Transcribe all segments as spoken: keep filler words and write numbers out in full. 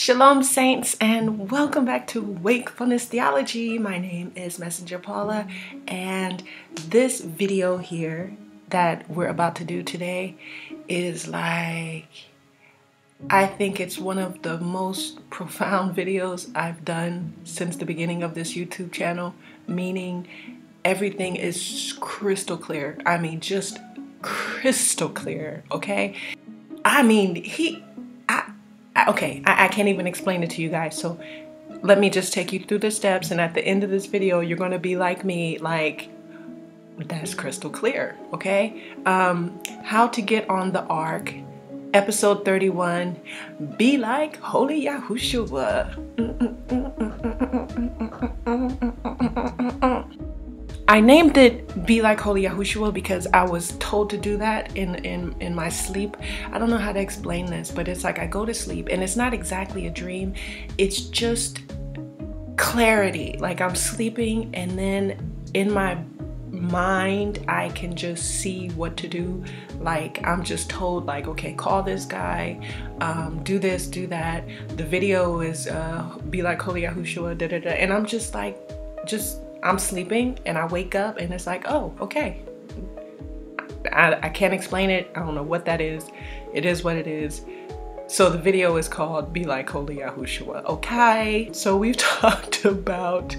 Shalom, saints, and welcome back to Wakefulness Theology. My name is Messenger Paula, and this video here that we're about to do today is like, I think it's one of the most profound videos I've done since the beginning of this YouTube channel, meaning everything is crystal clear. I mean, just crystal clear, okay? I mean, he... Okay, I, I can't even explain it to you guys, so let me just take you through the steps, and at the end of this video, you're going to be like me, like, that's crystal clear, okay? Um, how to get on the ARK, episode thirty-one, be like Holy Yahushua. I named it Be Like Holy Yahushua because I was told to do that in, in, in my sleep. I don't know how to explain this, but it's like I go to sleep and it's not exactly a dream. It's just clarity. Like I'm sleeping and then in my mind, I can just see what to do. Like I'm just told like, okay, call this guy, um, do this, do that. The video is uh, Be Like Holy Yahushua, da da da. And I'm just like, just... I'm sleeping and I wake up and it's like, oh, okay. I, I can't explain it. I don't know what that is. It is what it is. So the video is called Be Like Holy Yahushua. Okay. So we've talked about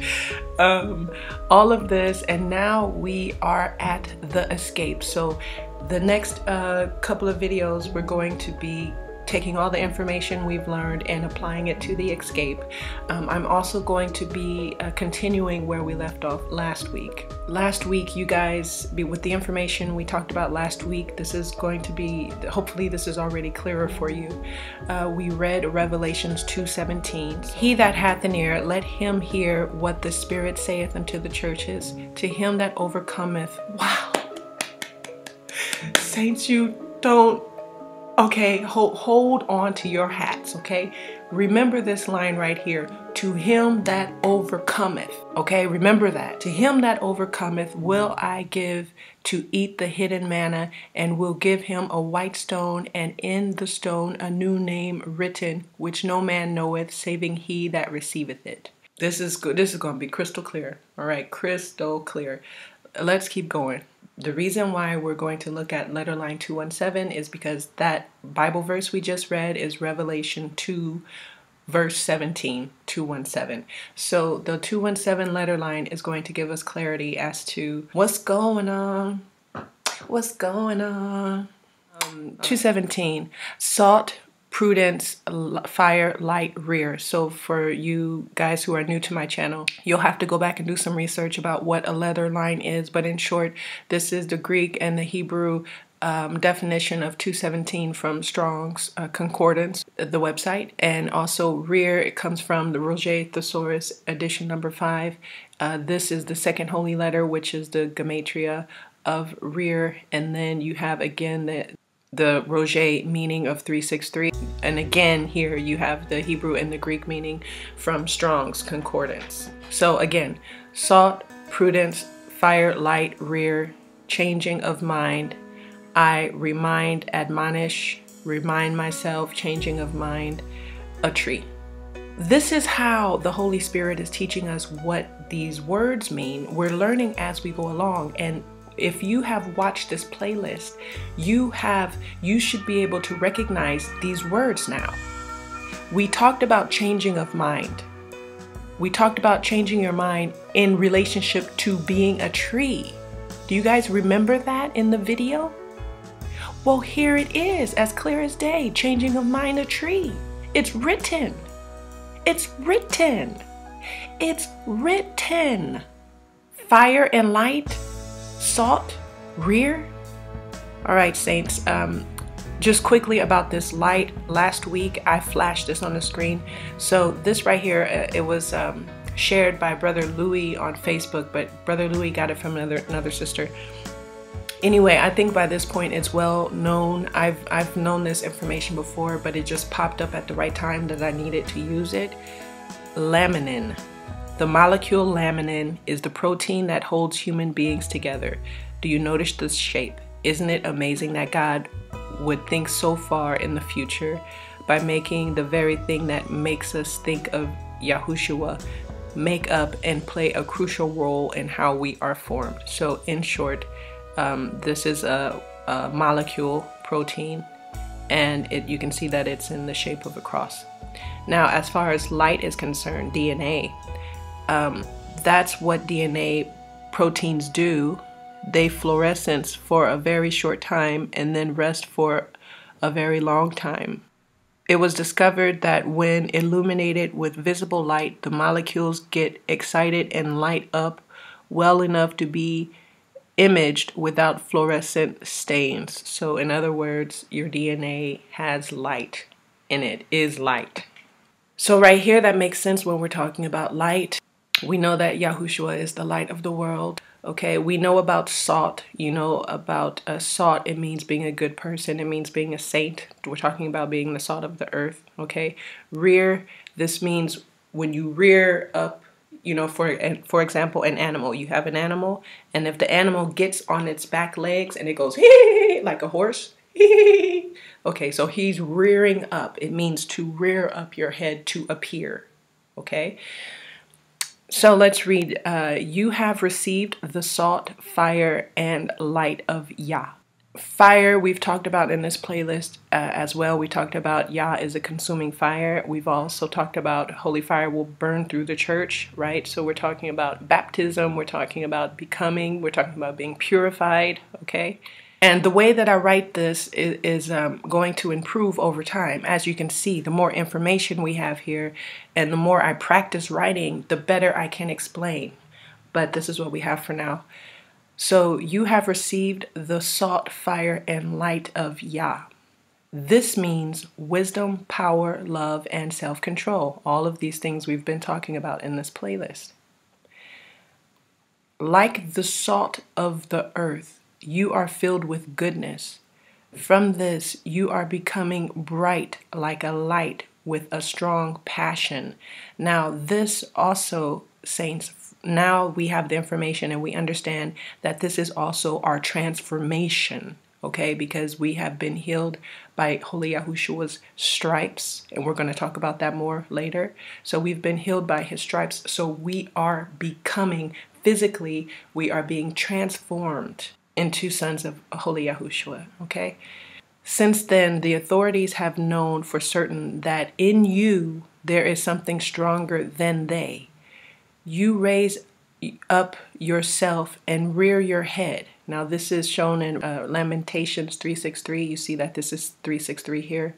um, all of this and now we are at the escape. So the next uh, couple of videos we're going to be taking all the information we've learned and applying it to the escape. Um, I'm also going to be uh, continuing where we left off last week. Last week, you guys, with the information we talked about last week, this is going to be, hopefully this is already clearer for you. Uh, we read Revelations two seventeen. He that hath an ear, let him hear what the Spirit saith unto the churches. To him that overcometh. Wow. Saints, you don't. Okay, hold, hold on to your hats, okay? Remember this line right here. To him that overcometh, okay? Remember that. To him that overcometh will I give to eat the hidden manna, and will give him a white stone, and in the stone a new name written, which no man knoweth, saving he that receiveth it. This is good. This is going to be crystal clear, all right? Crystal clear. Let's keep going. The reason why we're going to look at letterline two one seven is because that Bible verse we just read is Revelation two, verse seventeen, two one seven. So the two one seven letterline is going to give us clarity as to what's going on, what's going on. Um, two seventeen, salt, prudence, fire, light, rear. So for you guys who are new to my channel, you'll have to go back and do some research about what a letterline is. But in short, this is the Greek and the Hebrew um, definition of two seventeen from Strong's uh, Concordance, the website. And also rear, it comes from the Roget Thesaurus, edition number five. Uh, this is the second holy letter, which is the Gematria of rear. And then you have again the the Roget meaning of three six three, and again here you have the Hebrew and the Greek meaning from Strong's Concordance. So again, salt, prudence, fire, light, rear, changing of mind, I remind, admonish, remind myself, changing of mind, a tree. This is how the Holy Spirit is teaching us what these words mean. We're learning as we go along, and if you have watched this playlist, you have you should be able to recognize these words now. We talked about changing of mind. We talked about changing your mind in relationship to being a tree. Do you guys remember that in the video? Well, here it is, as clear as day, changing of mind, a tree. It's written. It's written. It's written. Fire and light. Salt, rear. All right, saints, um, just quickly about this light. Last week, I flashed this on the screen. So this right here, it was um, shared by Brother Louis on Facebook, but Brother Louis got it from another, another sister. Anyway, I think by this point it's well known. I've, I've known this information before, but it just popped up at the right time that I needed to use it. Laminin. The molecule laminin is the protein that holds human beings together. Do you notice this shape? Isn't it amazing that God would think so far in the future by making the very thing that makes us think of Yahushua make up and play a crucial role in how we are formed. So in short, um, this is a, a molecule protein, and it, you can see that it's in the shape of a cross. Now, as far as light is concerned, D N A, um, that's what D N A proteins do. They fluoresce for a very short time and then rest for a very long time. It was discovered that when illuminated with visible light, the molecules get excited and light up well enough to be imaged without fluorescent stains. So in other words, your D N A has light in it, is light. So right here, that makes sense when we're talking about light. We know that Yahushua is the light of the world. Okay, we know about salt, you know about uh, salt, it means being a good person, it means being a saint. We're talking about being the salt of the earth, okay? Rear, this means when you rear up, you know, for, for example, an animal. You have an animal, and if the animal gets on its back legs and it goes hee, like a horse, hee. Okay, so he's rearing up. It means to rear up your head to appear, okay? So let's read, uh, you have received the salt, fire, and light of Yah. Fire we've talked about in this playlist uh, as well. We talked about Yah is a consuming fire. We've also talked about holy fire will burn through the church, right? So we're talking about baptism, we're talking about becoming, we're talking about being purified, okay? And the way that I write this is, is um, going to improve over time. As you can see, the more information we have here and the more I practice writing, the better I can explain. But this is what we have for now. So you have received the salt, fire, and light of Yah. This means wisdom, power, love, and self-control. All of these things we've been talking about in this playlist. Like the salt of the earth, you are filled with goodness. From this, you are becoming bright like a light with a strong passion. Now, this also, saints, now we have the information and we understand that this is also our transformation, okay? Because we have been healed by Holy Yahushua's stripes, and we're going to talk about that more later. So we've been healed by his stripes, so we are becoming physically, we are being transformed into sons of Holy Yahushua, okay? Since then, the authorities have known for certain that in you there is something stronger than they. You raise up yourself and rear your head. Now, this is shown in uh, Lamentations three six three. You see that this is three six three here.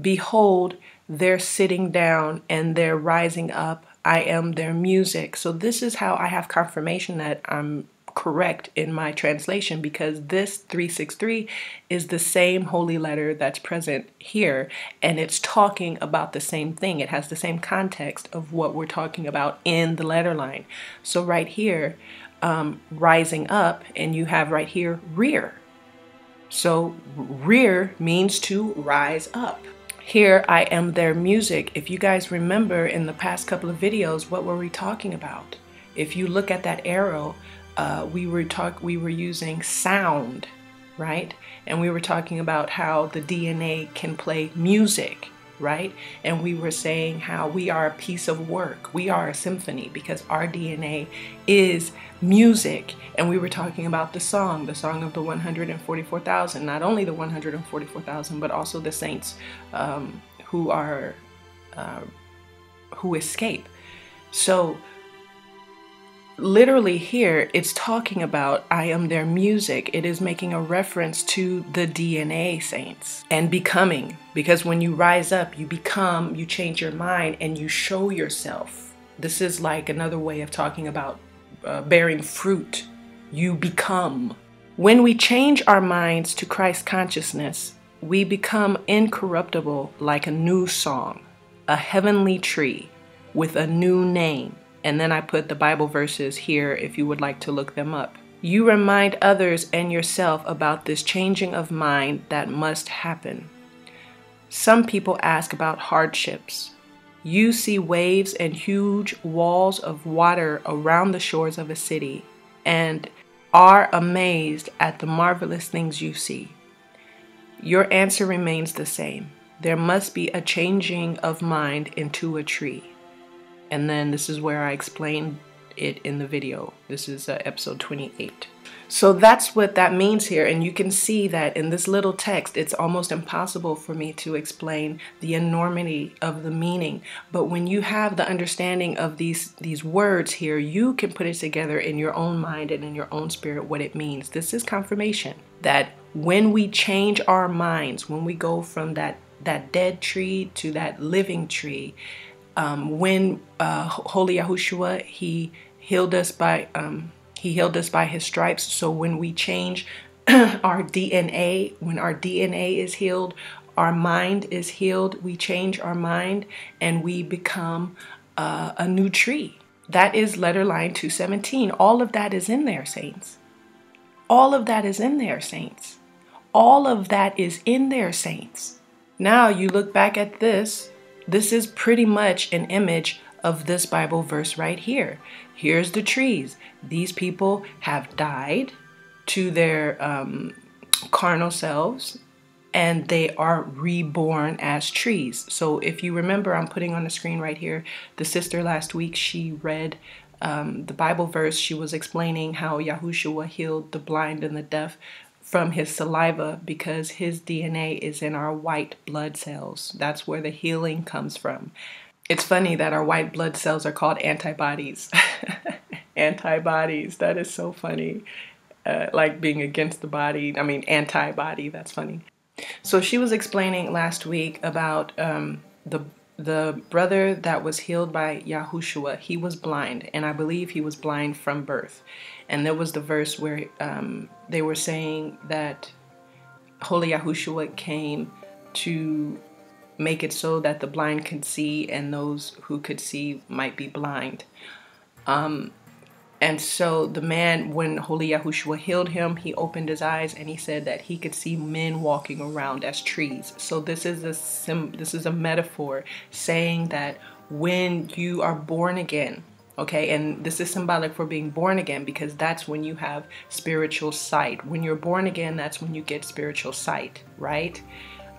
Behold, they're sitting down and they're rising up. I am their music. So this is how I have confirmation that I'm correct in my translation, because this three six three is the same holy letter that's present here, and it's talking about the same thing. It has the same context of what we're talking about in the letter line. So right here, um, rising up, and you have right here rear. So rear means to rise up. Here I am their music. If you guys remember in the past couple of videos, what were we talking about? If you look at that arrow, Uh, we were talk we were using sound, right? And we were talking about how the D N A can play music, right? And we were saying how we are a piece of work. We are a symphony because our D N A is music. And we were talking about the song, the song of the one hundred forty-four thousand, not only the one hundred forty-four thousand, but also the saints um, who are, uh, who escape. So literally here, it's talking about I am their music. It is making a reference to the D N A, saints, and becoming. Because when you rise up, you become, you change your mind, and you show yourself. This is like another way of talking about uh, bearing fruit. You become. When we change our minds to Christ consciousness, we become incorruptible like a new song, a heavenly tree with a new name. And then I put the Bible verses here if you would like to look them up. You remind others and yourself about this changing of mind that must happen. Some people ask about hardships. You see waves and huge walls of water around the shores of a city and are amazed at the marvelous things you see. Your answer remains the same. there must be a changing of mind into a tree. And then this is where I explain it in the video. This is uh, episode twenty-eight. So that's what that means here, and you can see that in this little text it's almost impossible for me to explain the enormity of the meaning. But when you have the understanding of these these words here, you can put it together in your own mind and in your own spirit what it means. This is confirmation that when we change our minds, when we go from that that dead tree to that living tree, um, when uh, Holy Yahushua, he healed us by um, He healed us by his stripes. So when we change our D N A, when our D N A is healed, our mind is healed, we change our mind and we become uh, a new tree. That is letter line two seventeen. All of that is in there, saints. All of that is in there, saints. All of that is in there, saints. Now you look back at this. This is pretty much an image of this Bible verse right here. Here's the trees. These people have died to their um, carnal selves, and they are reborn as trees. So if you remember, I'm putting on the screen right here, the sister last week, she read um, the Bible verse. She was explaining how Yahushua healed the blind and the deaf from his saliva because his D N A is in our white blood cells. That's where the healing comes from. It's funny that our white blood cells are called antibodies. Antibodies, that is so funny. Uh, like being against the body, I mean antibody, that's funny. So she was explaining last week about um, the, the brother that was healed by Yahushua. He was blind, and I believe he was blind from birth. And there was the verse where um, they were saying that Holy Yahushua came to make it so that the blind could see and those who could see might be blind. Um, and so the man, when Holy Yahushua healed him, he opened his eyes and he said that he could see men walking around as trees. So this is a sim this is a metaphor saying that when you are born again, okay, and this is symbolic for being born again because that's when you have spiritual sight. When you're born again, that's when you get spiritual sight, right?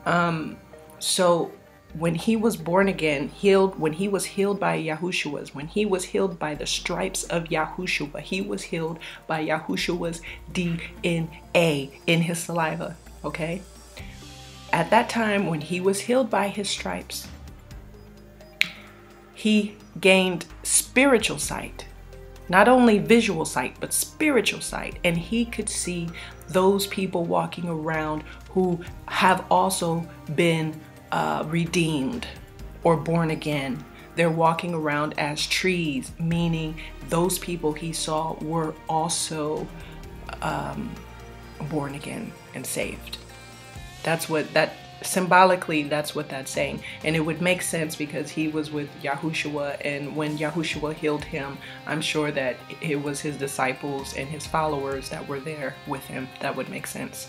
Um, So when he was born again, healed, when he was healed by Yahushua's, when he was healed by the stripes of Yahushua, he was healed by Yahushua's D N A in his saliva, okay? At that time, when he was healed by his stripes, he gained spiritual sight, not only visual sight, but spiritual sight, and he could see those people walking around who have also been Uh, redeemed or born again. They're walking around as trees, meaning those people he saw were also um, born again and saved. That's what that symbolically, that's what that's saying. And it would make sense because he was with Yahushua, and when Yahushua healed him, I'm sure that it was his disciples and his followers that were there with him. That would make sense.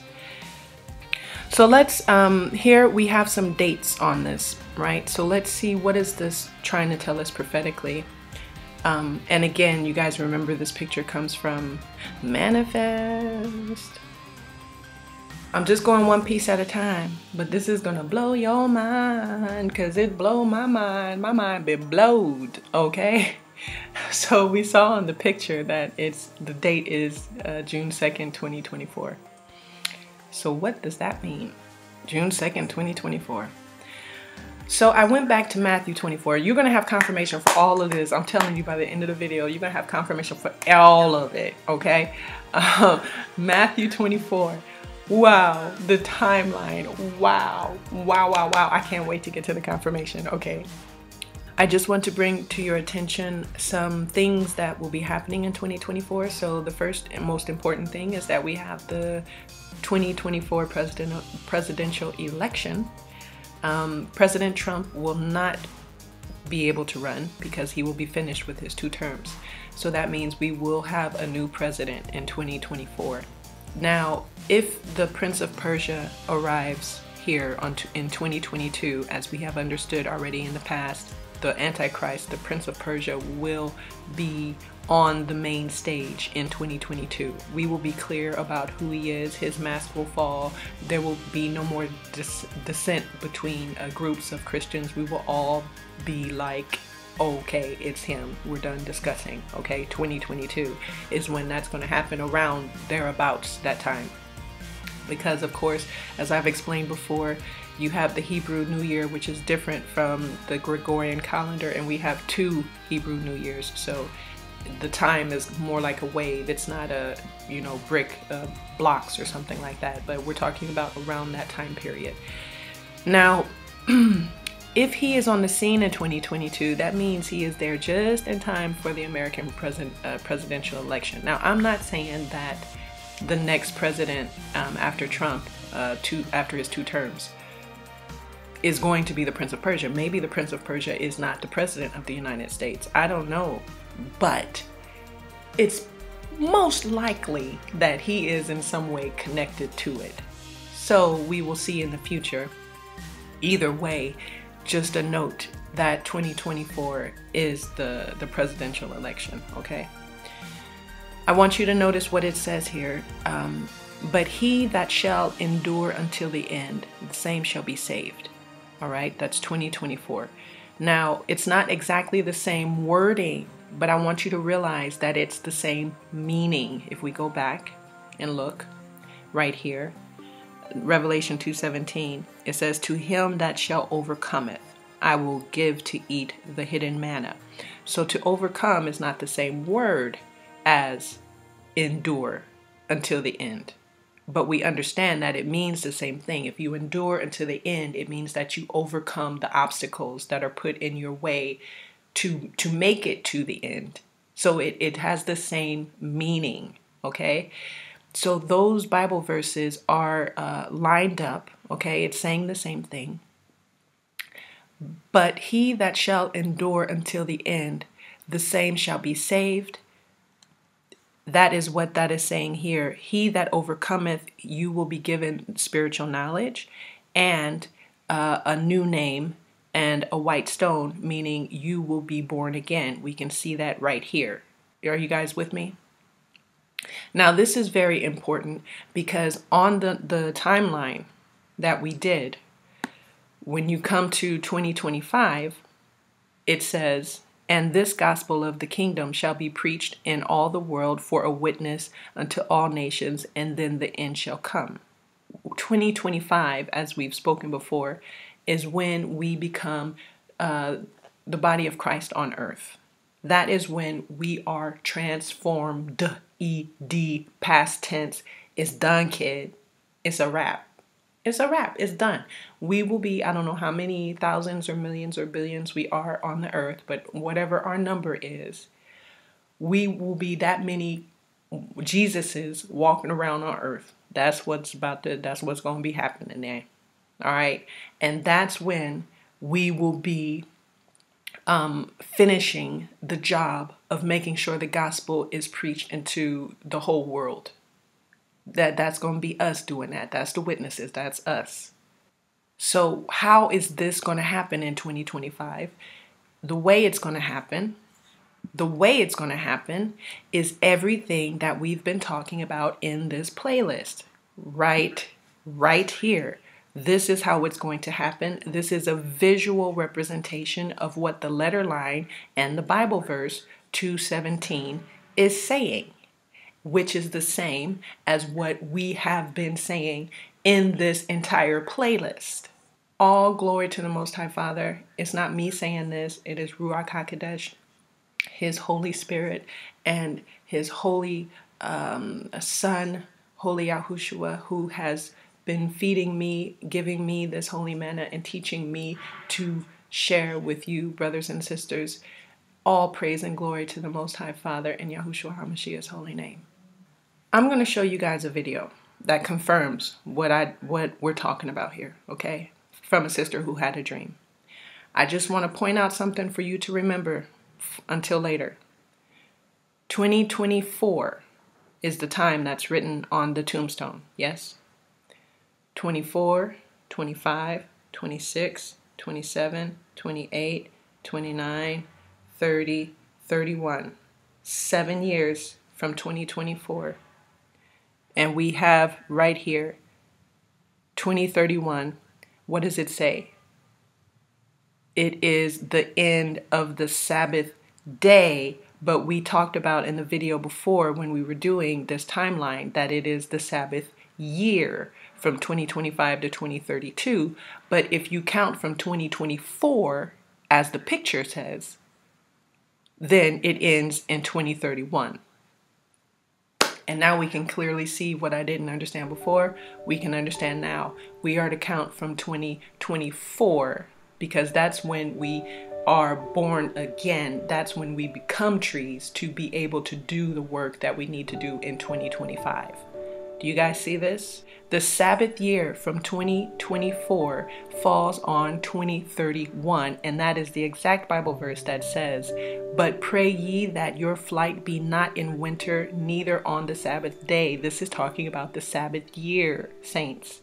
So let's, um, here we have some dates on this, right? So let's see, what is this trying to tell us prophetically? Um, and again, you guys remember this picture comes from Manifest. I'm just going one piece at a time, but this is gonna blow your mind, cause it blow my mind, my mind be blowed, okay? So we saw in the picture that it's, the date is uh, June second, twenty twenty-four. So what does that mean? June second, twenty twenty-four. So I went back to Matthew twenty-four. You're going to have confirmation for all of this. I'm telling you, by the end of the video, you're going to have confirmation for all of it, okay? Um, Matthew twenty-four. Wow, the timeline. Wow, wow, wow, wow. I can't wait to get to the confirmation, okay? I just want to bring to your attention some things that will be happening in twenty twenty-four. So the first and most important thing is that we have the twenty twenty-four president, presidential election. Um, President Trump will not be able to run because he will be finished with his two terms. So that means we will have a new president in twenty twenty-four. Now, if the Prince of Persia arrives here on t in twenty twenty-two, as we have understood already in the past, the Antichrist, the Prince of Persia, will be on the main stage in twenty twenty-two. We will be clear about who he is, his mask will fall, there will be no more dis dissent between uh, groups of Christians. We will all be like, okay, it's him, we're done discussing, okay? twenty twenty-two is when that's gonna happen, around thereabouts that time. Because of course, as I've explained before, you have the Hebrew New Year, which is different from the Gregorian calendar, and we have two Hebrew New Years. So the time is more like a wave. It's not a, you know, brick uh, blocks or something like that, but we're talking about around that time period. Now, if he is on the scene in twenty twenty-two, that means he is there just in time for the American president, uh, presidential election. Now, I'm not saying that the next president um, after Trump, uh, two, after his two terms, is going to be the Prince of Persia. Maybe the Prince of Persia is not the president of the United States. I don't know, but it's most likely that he is in some way connected to it. So we will see in the future. Either way, just a note that twenty twenty-four is the, the presidential election, okay? I want you to notice what it says here. Um, but he that shall endure until the end, the same shall be saved. All right, that's twenty twenty-four. Now, it's not exactly the same wording, but I want you to realize that it's the same meaning. If we go back and look right here, Revelation two seventeen, it says, to him that shall overcometh, I will give to eat the hidden manna. So to overcome is not the same word as endure until the end. But we understand that it means the same thing. If you endure until the end, it means that you overcome the obstacles that are put in your way to, to make it to the end. So it, it has the same meaning, okay? So those Bible verses are uh, lined up, okay? It's saying the same thing. But he that shall endure until the end, the same shall be saved. That is what that is saying here. He that overcometh, you will be given spiritual knowledge and uh, a new name and a white stone, meaning you will be born again. We can see that right here. Are you guys with me? Now, this is very important because on the, the timeline that we did, when you come to twenty twenty-five, it says, and this gospel of the kingdom shall be preached in all the world for a witness unto all nations, and then the end shall come. twenty twenty-five, as we've spoken before, is when we become uh, the body of Christ on earth. That is when we are transformed. E D, past tense. It's done, kid. It's a wrap. It's a wrap. It's done. We will be, I don't know how many thousands or millions or billions we are on the earth, but whatever our number is, we will be that many Jesuses walking around on earth. That's what's about to, that's what's going to be happening there. All right. And that's when we will be um, finishing the job of making sure the gospel is preached into the whole world. That that's going to be us doing that. That's the witnesses. That's us. So how is this going to happen in twenty twenty-five? The way it's going to happen, the way it's going to happen is everything that we've been talking about in this playlist, right, right here. This is how it's going to happen. This is a visual representation of what the letter line and the Bible verse two seventeen is saying, which is the same as what we have been saying in this entire playlist. All glory to the Most High Father. It's not me saying this. It is Ruach HaKodesh, His Holy Spirit, and His Holy um, Son, Holy Yahushua, who has been feeding me, giving me this holy manna, and teaching me to share with you, brothers and sisters. All praise and glory to the Most High Father in Yahushua HaMashiach's holy name. I'm going to show you guys a video that confirms what I what we're talking about here, okay? From a sister who had a dream. I just want to point out something for you to remember until later. twenty twenty-four is the time that's written on the tombstone, yes? twenty-four twenty-five, twenty-six, twenty-seven, twenty-eight, twenty-nine, thirty, thirty-one. Seven years from twenty twenty-four. And we have right here, twenty thirty-one. What does it say? It is the end of the Sabbath day, but we talked about in the video before when we were doing this timeline that it is the Sabbath year from twenty twenty-five to twenty thirty-two. But if you count from twenty twenty-four, as the picture says, then it ends in twenty thirty-one. And now we can clearly see what I didn't understand before, we can understand now. We are to count from twenty twenty-four because that's when we are born again. That's when we become trees to be able to do the work that we need to do in twenty twenty-five. Do you guys see this? The Sabbath year from twenty twenty-four falls on twenty thirty-one, and that is the exact Bible verse that says, "But pray ye that your flight be not in winter, neither on the Sabbath day." This is talking about the Sabbath year, saints.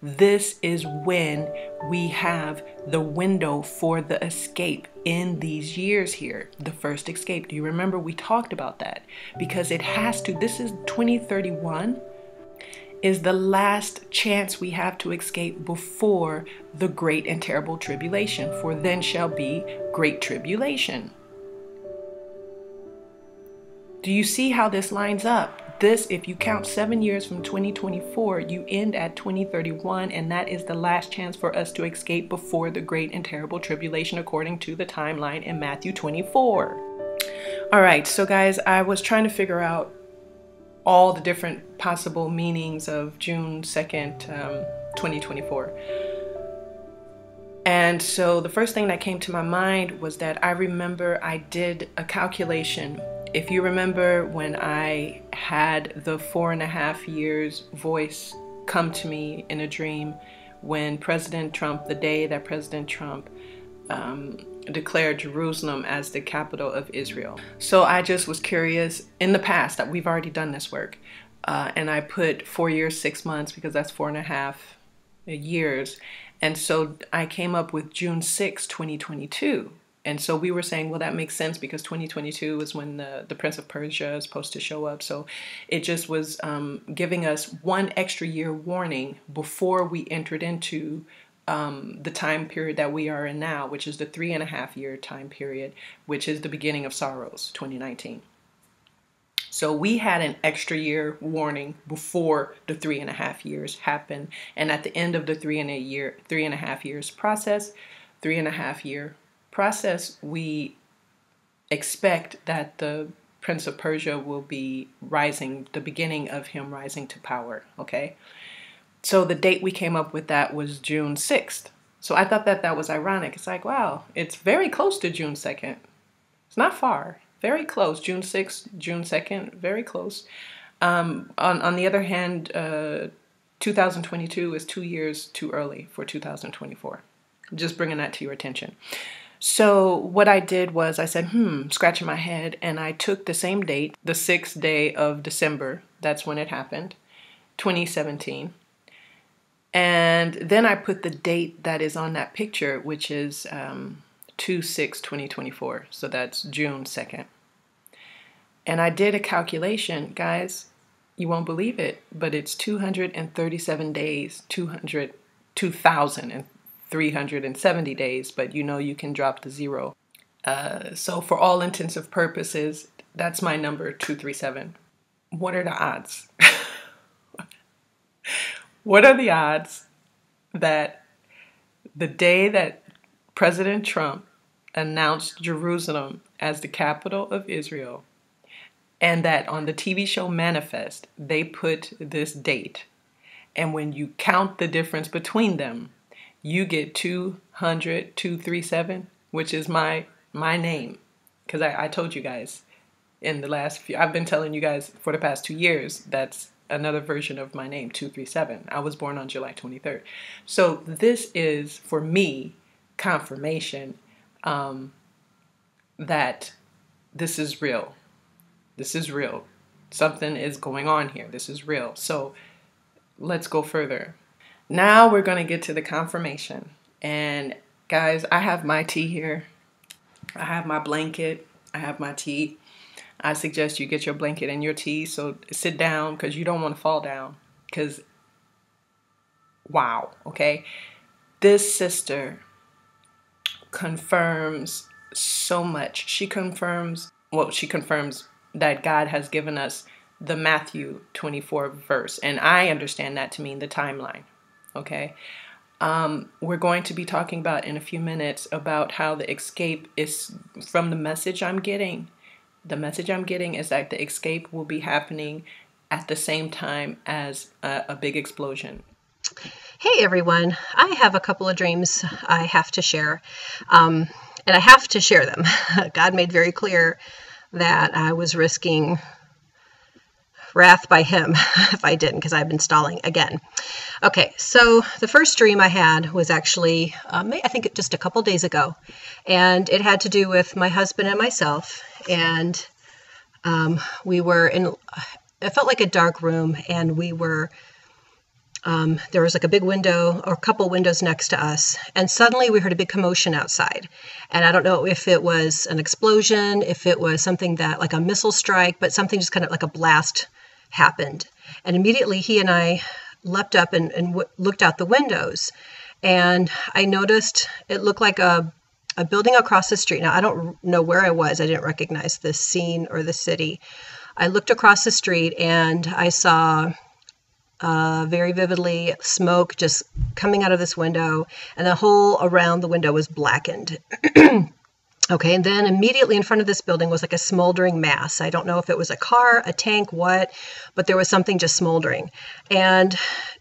This is when we have the window for the escape in these years here, the first escape. Do you remember we talked about that? Because it has to, this is twenty thirty-one. Is the last chance we have to escape before the great and terrible tribulation, for then shall be great tribulation. Do you see how this lines up? This, if you count seven years from twenty twenty-four, you end at twenty thirty-one, and that is the last chance for us to escape before the great and terrible tribulation, according to the timeline in Matthew twenty-four. All right, so guys, I was trying to figure out all the different possible meanings of June second, um, twenty twenty-four. And so the first thing that came to my mind was that I remember I did a calculation. If you remember when I had the four and a half years voice come to me in a dream, when President Trump, the day that President Trump um, declared Jerusalem as the capital of Israel. So I just was curious in the past that we've already done this work. Uh, and I put four years, six months, because that's four and a half years. And so I came up with June sixth, twenty twenty-two. And so we were saying, well, that makes sense because twenty twenty-two is when the, the Prince of Persia is supposed to show up. So it just was um, giving us one extra year warning before we entered into Um, the time period that we are in now, which is the three and a half year time period, which is the beginning of sorrows, twenty nineteen. So we had an extra year warning before the three and a half years happened. And at the end of the three and a year, three and a half years process, three and a half year process, we expect that the Prince of Persia will be rising, the beginning of him rising to power. Okay. So the date we came up with that was June sixth. So I thought that that was ironic. It's like, wow, it's very close to June second. It's not far, very close. June sixth, June second, very close. Um, on, on the other hand, uh, two thousand twenty-two is two years too early for two thousand twenty-four. I'm just bringing that to your attention. So what I did was I said, hmm, scratching my head, and I took the same date, the sixth day of December, that's when it happened, twenty seventeen. And then I put the date that is on that picture, which is um, two six twenty twenty-four. So that's June second. And I did a calculation, guys, you won't believe it, but it's two hundred thirty-seven days, two thousand three hundred seventy days, but you know you can drop the zero. Uh, so for all intents and purposes, that's my number, two three seven. What are the odds? What are the odds that the day that President Trump announced Jerusalem as the capital of Israel, and that on the T V show Manifest, they put this date, and when you count the difference between them, you get two hundred, two three seven, which is my my name, because I, I told you guys in the last few, I've been telling you guys for the past two years, that's another version of my name, two three seven. I was born on July twenty-third. So this is, for me, confirmation um, that this is real. This is real. Something is going on here. This is real. So let's go further. Now we're going to get to the confirmation. And guys, I have my tea here. I have my blanket. I have my tea. I suggest you get your blanket and your tea. So sit down, because you don't want to fall down. Because, wow, okay? This sister confirms so much. She confirms, well, she confirms that God has given us the Matthew twenty-four verse. And I understand that to mean the timeline, okay? Um, we're going to be talking about in a few minutes about how the escape is from the message I'm getting. The message I'm getting is that the escape will be happening at the same time as a, a big explosion. Hey, everyone. I have a couple of dreams I have to share, um, and I have to share them. God made very clear that I was risking wrath by him if I didn't, because I've been stalling again. Okay, so the first dream I had was actually, um, I think just a couple days ago, and it had to do with my husband and myself, and um, we were in, it felt like a dark room, and we were, um, there was like a big window, or a couple windows next to us, and suddenly we heard a big commotion outside, and I don't know if it was an explosion, if it was something that, like a missile strike, but something just kind of like a blast happened. And immediately he and I leapt up and, and w looked out the windows. And I noticed it looked like a, a building across the street. Now, I don't know where I was. I didn't recognize this scene or the city. I looked across the street and I saw uh, very vividly smoke just coming out of this window. And the whole around the window was blackened. Okay, and then immediately in front of this building was like a smoldering mass. I don't know if it was a car, a tank, what, but there was something just smoldering. And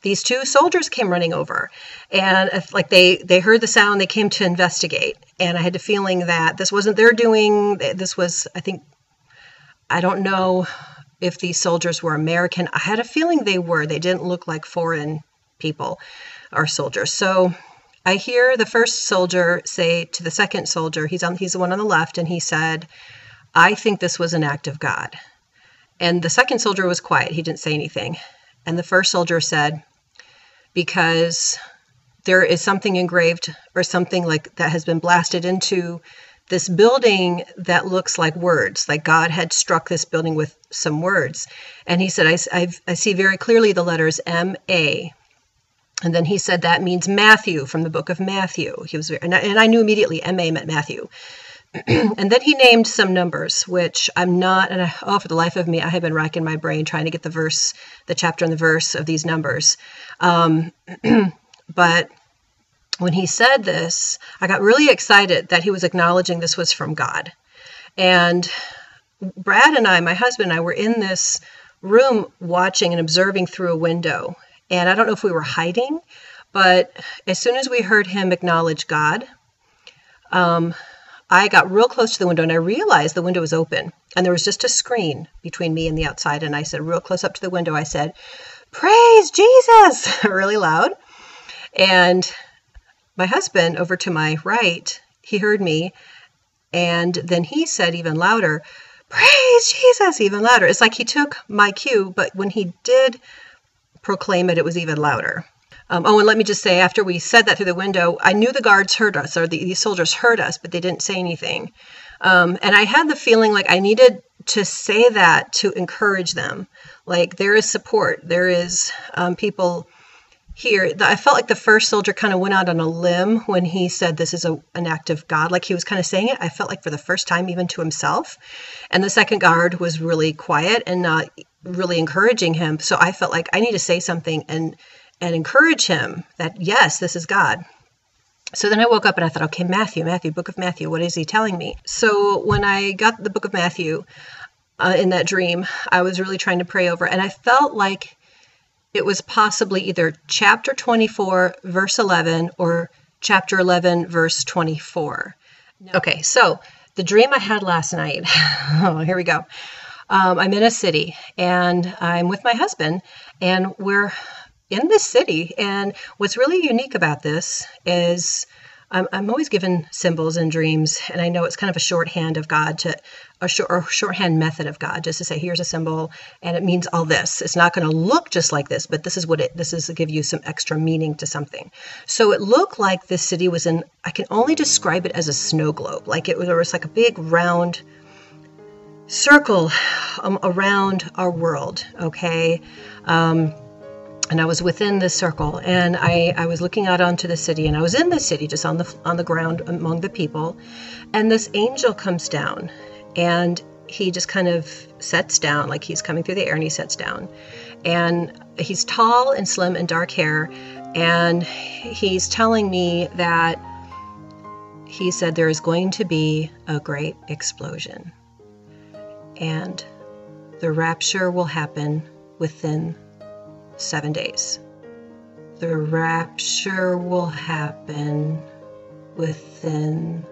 these two soldiers came running over. And if, like they, they heard the sound, they came to investigate. And I had the feeling that this wasn't their doing. This was, I think, I don't know if these soldiers were American. I had a feeling they were. They didn't look like foreign people or soldiers. So I hear the first soldier say to the second soldier, he's on, he's the one on the left, and he said, "I think this was an act of God." And the second soldier was quiet. He didn't say anything. And the first soldier said, "Because there is something engraved or something like that has been blasted into this building that looks like words, like God had struck this building with some words." And he said, I, I, I see very clearly the letters M A. And then he said, "That means Matthew, from the book of Matthew." He was, and I, and I knew immediately M A meant Matthew. And then he named some numbers, which I'm not, and I, oh, for the life of me, I have been racking my brain trying to get the verse, the chapter and the verse of these numbers. Um, but when he said this, I got really excited that he was acknowledging this was from God. And Brad and I, my husband and I, were in this room watching and observing through a window. And I don't know if we were hiding, but as soon as we heard him acknowledge God, um, I got real close to the window and I realized the window was open and there was just a screen between me and the outside. And I said, real close up to the window, I said, "Praise Jesus," really loud. And my husband over to my right, he heard me. And then he said even louder, "Praise Jesus," even louder. It's like he took my cue, but when he did proclaim it, it was even louder. Um, oh, and let me just say, after we said that through the window, I knew the guards heard us, or the, the soldiers heard us, but they didn't say anything. Um, and I had the feeling like I needed to say that to encourage them. Like, there is support. There is um, people here. I felt like the first soldier kind of went out on a limb when he said this is a, an act of God. Like, he was kind of saying it, I felt like, for the first time, even to himself. And the second guard was really quiet and not really encouraging him. So I felt like I need to say something and and encourage him that, yes, this is God. So then I woke up and I thought, okay, Matthew, Matthew, book of Matthew, what is he telling me? So when I got the book of Matthew uh, in that dream, I was really trying to pray over, and I felt like it was possibly either chapter twenty-four, verse eleven, or chapter eleven, verse twenty-four. No. Okay, so the dream I had last night, oh, here we go. Um, I'm in a city, and I'm with my husband, and we're in this city. And what's really unique about this is I'm, I'm always given symbols and dreams, and I know it's kind of a shorthand of God to a, short, or a shorthand method of God, just to say, here's a symbol, and it means all this. It's not going to look just like this, but this is what it, this is to give you some extra meaning to something. So it looked like this city was in, I can only describe it as a snow globe. Like it was, there was like a big round circle um, around our world, okay? Um, And I was within this circle, and I, I was looking out onto the city, and I was in the city, just on the on the ground among the people. And this angel comes down, and he just kind of sets down, like he's coming through the air, and he sets down. And he's tall and slim and dark hair, and he's telling me that he said there is going to be a great explosion, and the rapture will happen within seven days. The rapture will happen within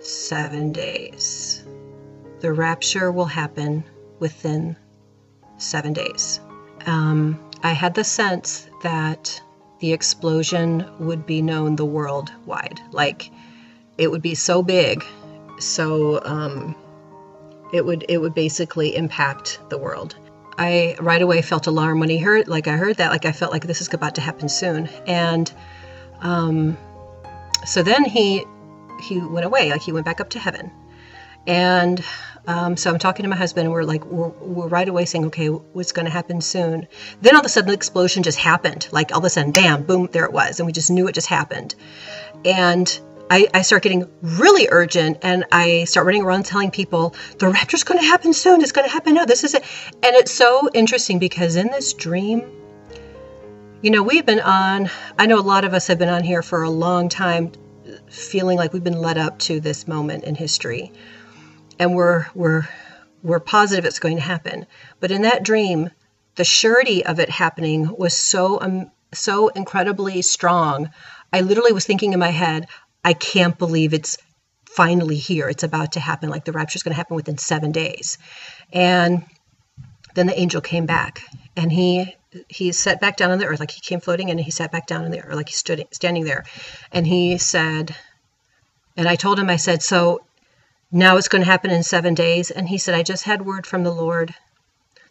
seven days. The rapture will happen within seven days. Um, I had the sense that the explosion would be known the world wide. Like it would be so big, so um, it would it would basically impact the world. I right away felt alarm when he heard, like I heard that, like I felt like this is about to happen soon. And um, so then he he went away, like he went back up to heaven. And um, so I'm talking to my husband, and we're like, we're, we're right away saying, okay, what's going to happen soon? Then all of a sudden the explosion just happened. Like all of a sudden, bam, boom, there it was. And we just knew it just happened. And I, I start getting really urgent, and I start running around telling people the rapture's going to happen soon. It's going to happen now. This is it. And it's so interesting because in this dream, you know, we've been on, I know a lot of us have been on here for a long time feeling like we've been led up to this moment in history, and we're, we're, we're positive it's going to happen. But in that dream, the surety of it happening was so, um, so incredibly strong. I literally was thinking in my head, I can't believe it's finally here. It's about to happen. Like the rapture is going to happen within seven days. And then the angel came back, and he, he sat back down on the earth. Like he came floating in, and he sat back down in the earth, like he stood standing there. And he said, and I told him, I said, so now it's going to happen in seven days. And he said, I just had word from the Lord.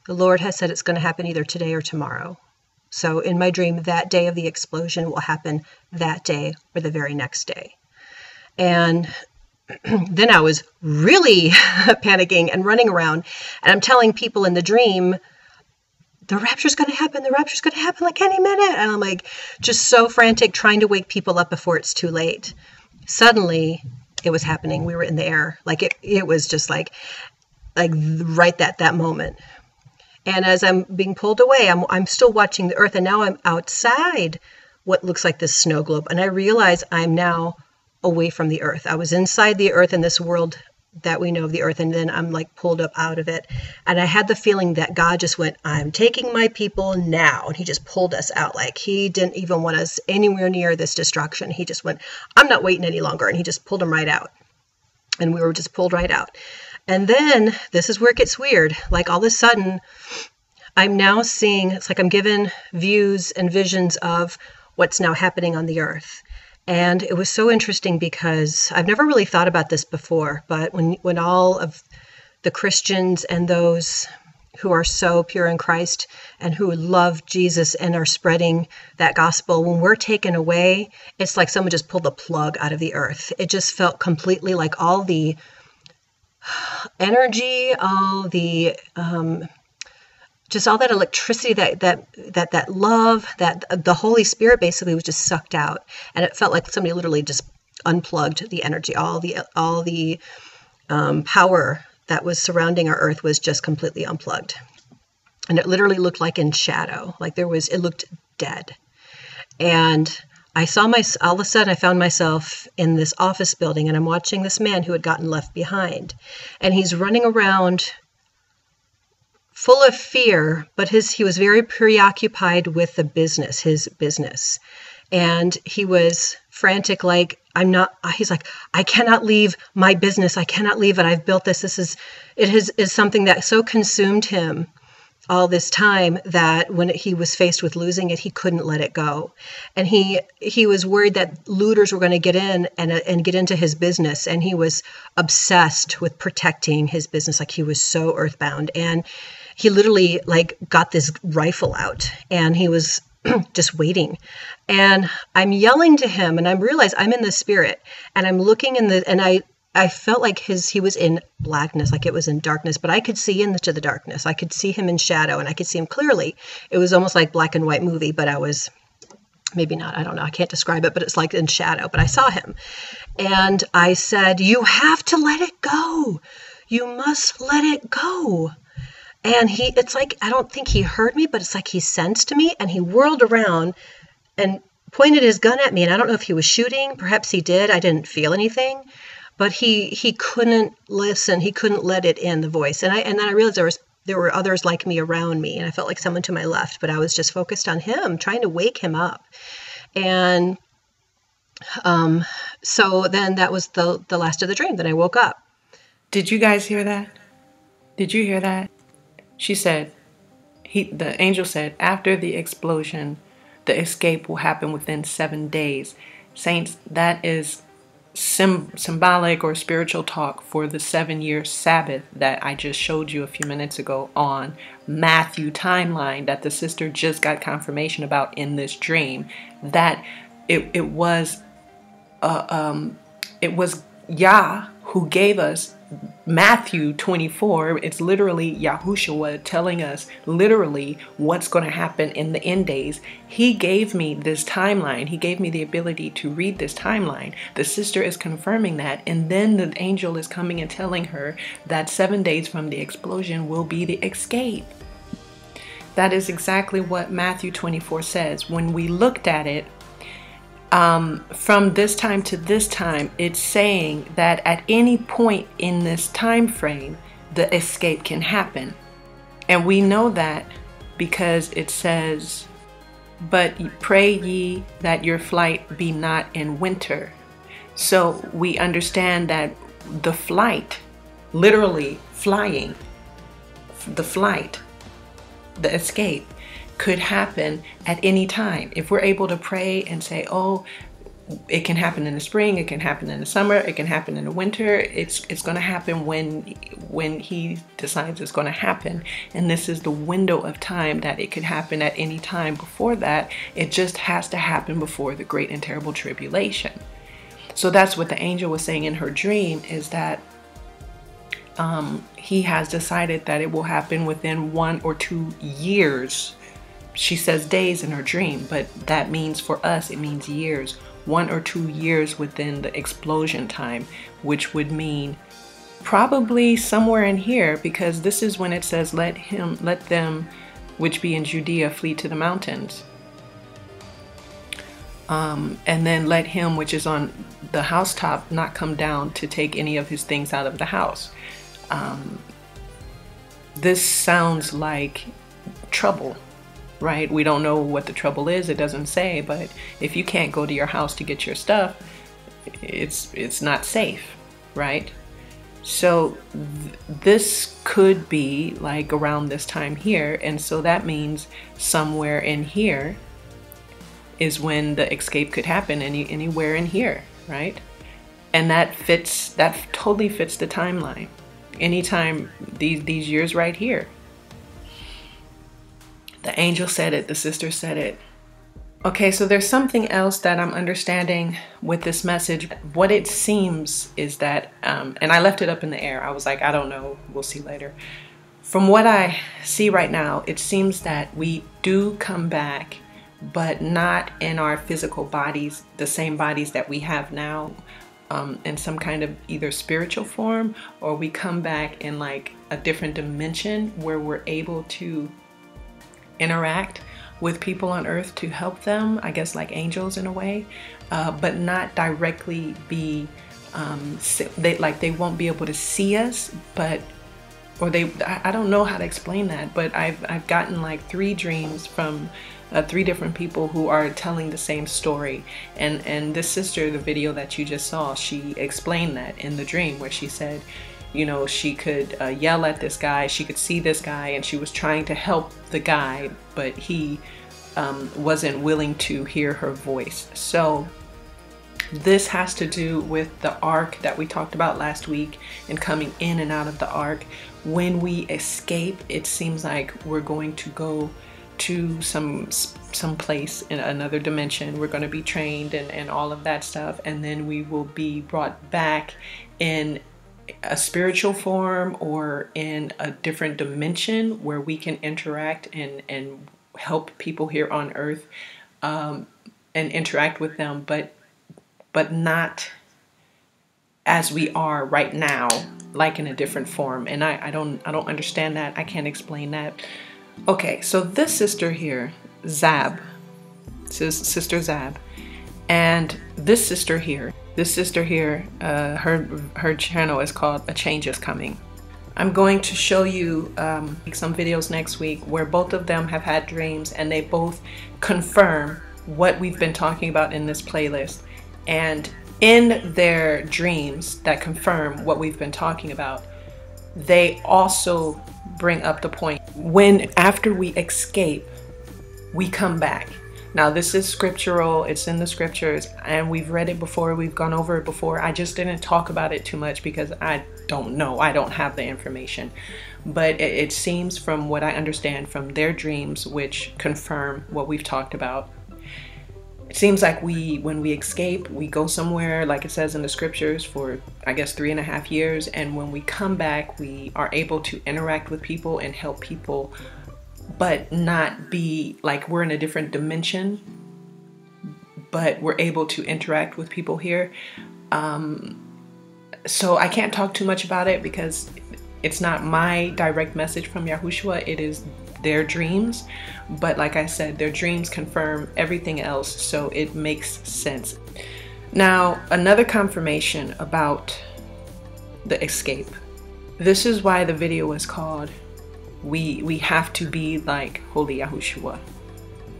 The Lord has said it's going to happen either today or tomorrow. So in my dream, that day of the explosion will happen that day or the very next day. And then I was really panicking and running around, and I'm telling people in the dream, the rapture's going to happen. The rapture's going to happen like any minute. And I'm like, just so frantic, trying to wake people up before it's too late. Suddenly it was happening. We were in the air. Like it, it was just like, like right at that moment. And as I'm being pulled away, I'm, I'm still watching the earth. And now I'm outside what looks like this snow globe. And I realize I'm now away from the earth. I was inside the earth in this world that we know of the earth, and then I'm like pulled up out of it. And I had the feeling that God just went, I'm taking my people now. And he just pulled us out. Like he didn't even want us anywhere near this destruction. He just went, I'm not waiting any longer. And he just pulled them right out. And we were just pulled right out. And then this is where it gets weird. Like all of a sudden I'm now seeing, it's like I'm given views and visions of what's now happening on the earth. And it was so interesting because I've never really thought about this before, but when, when all of the Christians and those who are so pure in Christ and who love Jesus and are spreading that gospel, when we're taken away, it's like someone just pulled the plug out of the earth. It just felt completely like all the energy, all the, um, just all that electricity, that, that, that, that love, that the Holy Spirit basically was just sucked out. And it felt like somebody literally just unplugged the energy, all the, all the, um, power that was surrounding our earth was just completely unplugged. And it literally looked like in shadow, like there was, it looked dead. And I saw my, all of a sudden I found myself in this office building, and I'm watching this man who had gotten left behind, and he's running around full of fear, but his, he was very preoccupied with the business, his business. And he was frantic, like, I'm not, he's like, I cannot leave my business. I cannot leave it. I've built this. This is, it is, is something that so consumed him. all this time that when he was faced with losing it, he couldn't let it go. And he he was worried that looters were going to get in and, and get into his business. And he was obsessed with protecting his business. Like, he was so earthbound. And he literally like got this rifle out and he was just waiting. And I'm yelling to him and I realize I'm in the spirit and I'm looking in the, and I, I felt like his, he was in blackness, like it was in darkness, but I could see into the darkness. I could see him in shadow and I could see him clearly. It was almost like black and white movie, but I was maybe not, I don't know. I can't describe it, but it's like in shadow, but I saw him. And I said, "You have to let it go. You must let it go." And he, it's like, I don't think he heard me, but it's like he sensed me and he whirled around and pointed his gun at me. And I don't know if he was shooting, perhaps he did. I didn't feel anything. But he he couldn't listen. He couldn't let it in, the voice. And I and then I realized there was there were others like me around me, and I felt like someone to my left. But I was just focused on him, trying to wake him up. And um, so then that was the the last of the dream. Then I woke up. Did you guys hear that? Did you hear that? She said, he the angel said, after the explosion, the escape will happen within seven days. Saints, that is Symb symbolic or spiritual talk for the seven-year Sabbath that I just showed you a few minutes ago on Matthew timeline that the sister just got confirmation about in this dream, that it, it was uh, um, it was Yah who gave us Matthew twenty-four. It's literally Yahushua telling us literally what's going to happen in the end days. He gave me this timeline. He gave me the ability to read this timeline. The sister is confirming that. And then the angel is coming and telling her that seven days from the explosion will be the escape. That is exactly what Matthew twenty-four says. When we looked at it, Um, from this time to this time, it's saying that at any point in this time frame, the escape can happen. And we know that because it says, "But pray ye that your flight be not in winter." So we understand that the flight, literally flying, the flight, the escape, could happen at any time. If we're able to pray and say, oh, it can happen in the spring, it can happen in the summer, it can happen in the winter, it's it's going to happen when when he decides it's going to happen. And this is the window of time that it could happen at any time. Before that, it just has to happen before the great and terrible tribulation. So that's what the angel was saying in her dream, is that um, he has decided that it will happen within one or two years. She says days in her dream, but that means for us, it means years, one or two years within the explosion time, which would mean probably somewhere in here, because this is when it says, let him, let them which be in Judea flee to the mountains. Um, and then let him which is on the housetop not come down to take any of his things out of the house. Um, this sounds like trouble. Right? We don't know what the trouble is. It doesn't say, but if you can't go to your house to get your stuff, it's it's not safe, right? So th this could be like around this time here, and so that means somewhere in here is when the escape could happen, any anywhere in here, right? And that fits, that totally fits the timeline. Anytime these these years right here. The angel said it, the sister said it. Okay, so there's something else that I'm understanding with this message. What it seems is that, um, and I left it up in the air. I was like, I don't know, we'll see later. From what I see right now, it seems that we do come back, but not in our physical bodies, the same bodies that we have now, um, in some kind of either spiritual form, or we come back in like a different dimension where we're able to interact with people on earth to help them, I guess like angels in a way, uh, but not directly be, um, they, like they won't be able to see us, but, or they, I don't know how to explain that, but I've, I've gotten like three dreams from uh, three different people who are telling the same story. And, and this sister, the video that you just saw, she explained that in the dream where she said, you know, she could uh, yell at this guy, she could see this guy, and she was trying to help the guy, but he um, wasn't willing to hear her voice. So this has to do with the ark that we talked about last week and coming in and out of the ark. When we escape, it seems like we're going to go to some some place in another dimension. We're going to be trained and, and all of that stuff, and then we will be brought back in a spiritual form or in a different dimension where we can interact and, and help people here on earth um, and interact with them, but but not as we are right now, like in a different form. And I, I don't I don't understand that. I can't explain that. Okay, so this sister here, Zab, Sister Zab, and this sister here, this sister here, uh, her her channel is called A Change Is Coming. I'm going to show you um, some videos next week where both of them have had dreams and they both confirm what we've been talking about in this playlist. And in their dreams that confirm what we've been talking about, they also bring up the point when after we escape, we come back. Now this is scriptural, it's in the scriptures, and we've read it before, we've gone over it before. I just didn't talk about it too much because I don't know, I don't have the information. But it, it seems from what I understand from their dreams, which confirm what we've talked about, it seems like we, when we escape, we go somewhere, like it says in the scriptures, for I guess three and a half years. And when we come back, we are able to interact with people and help people, but not be like we're in a different dimension, but we're able to interact with people here. Um, so I can't talk too much about it because it's not my direct message from Yahushua. It is their dreams, but like I said, their dreams confirm everything else, so it makes sense. Now, another confirmation about the escape. This is why the video is called We We Have to Be Like Holy Yahushua.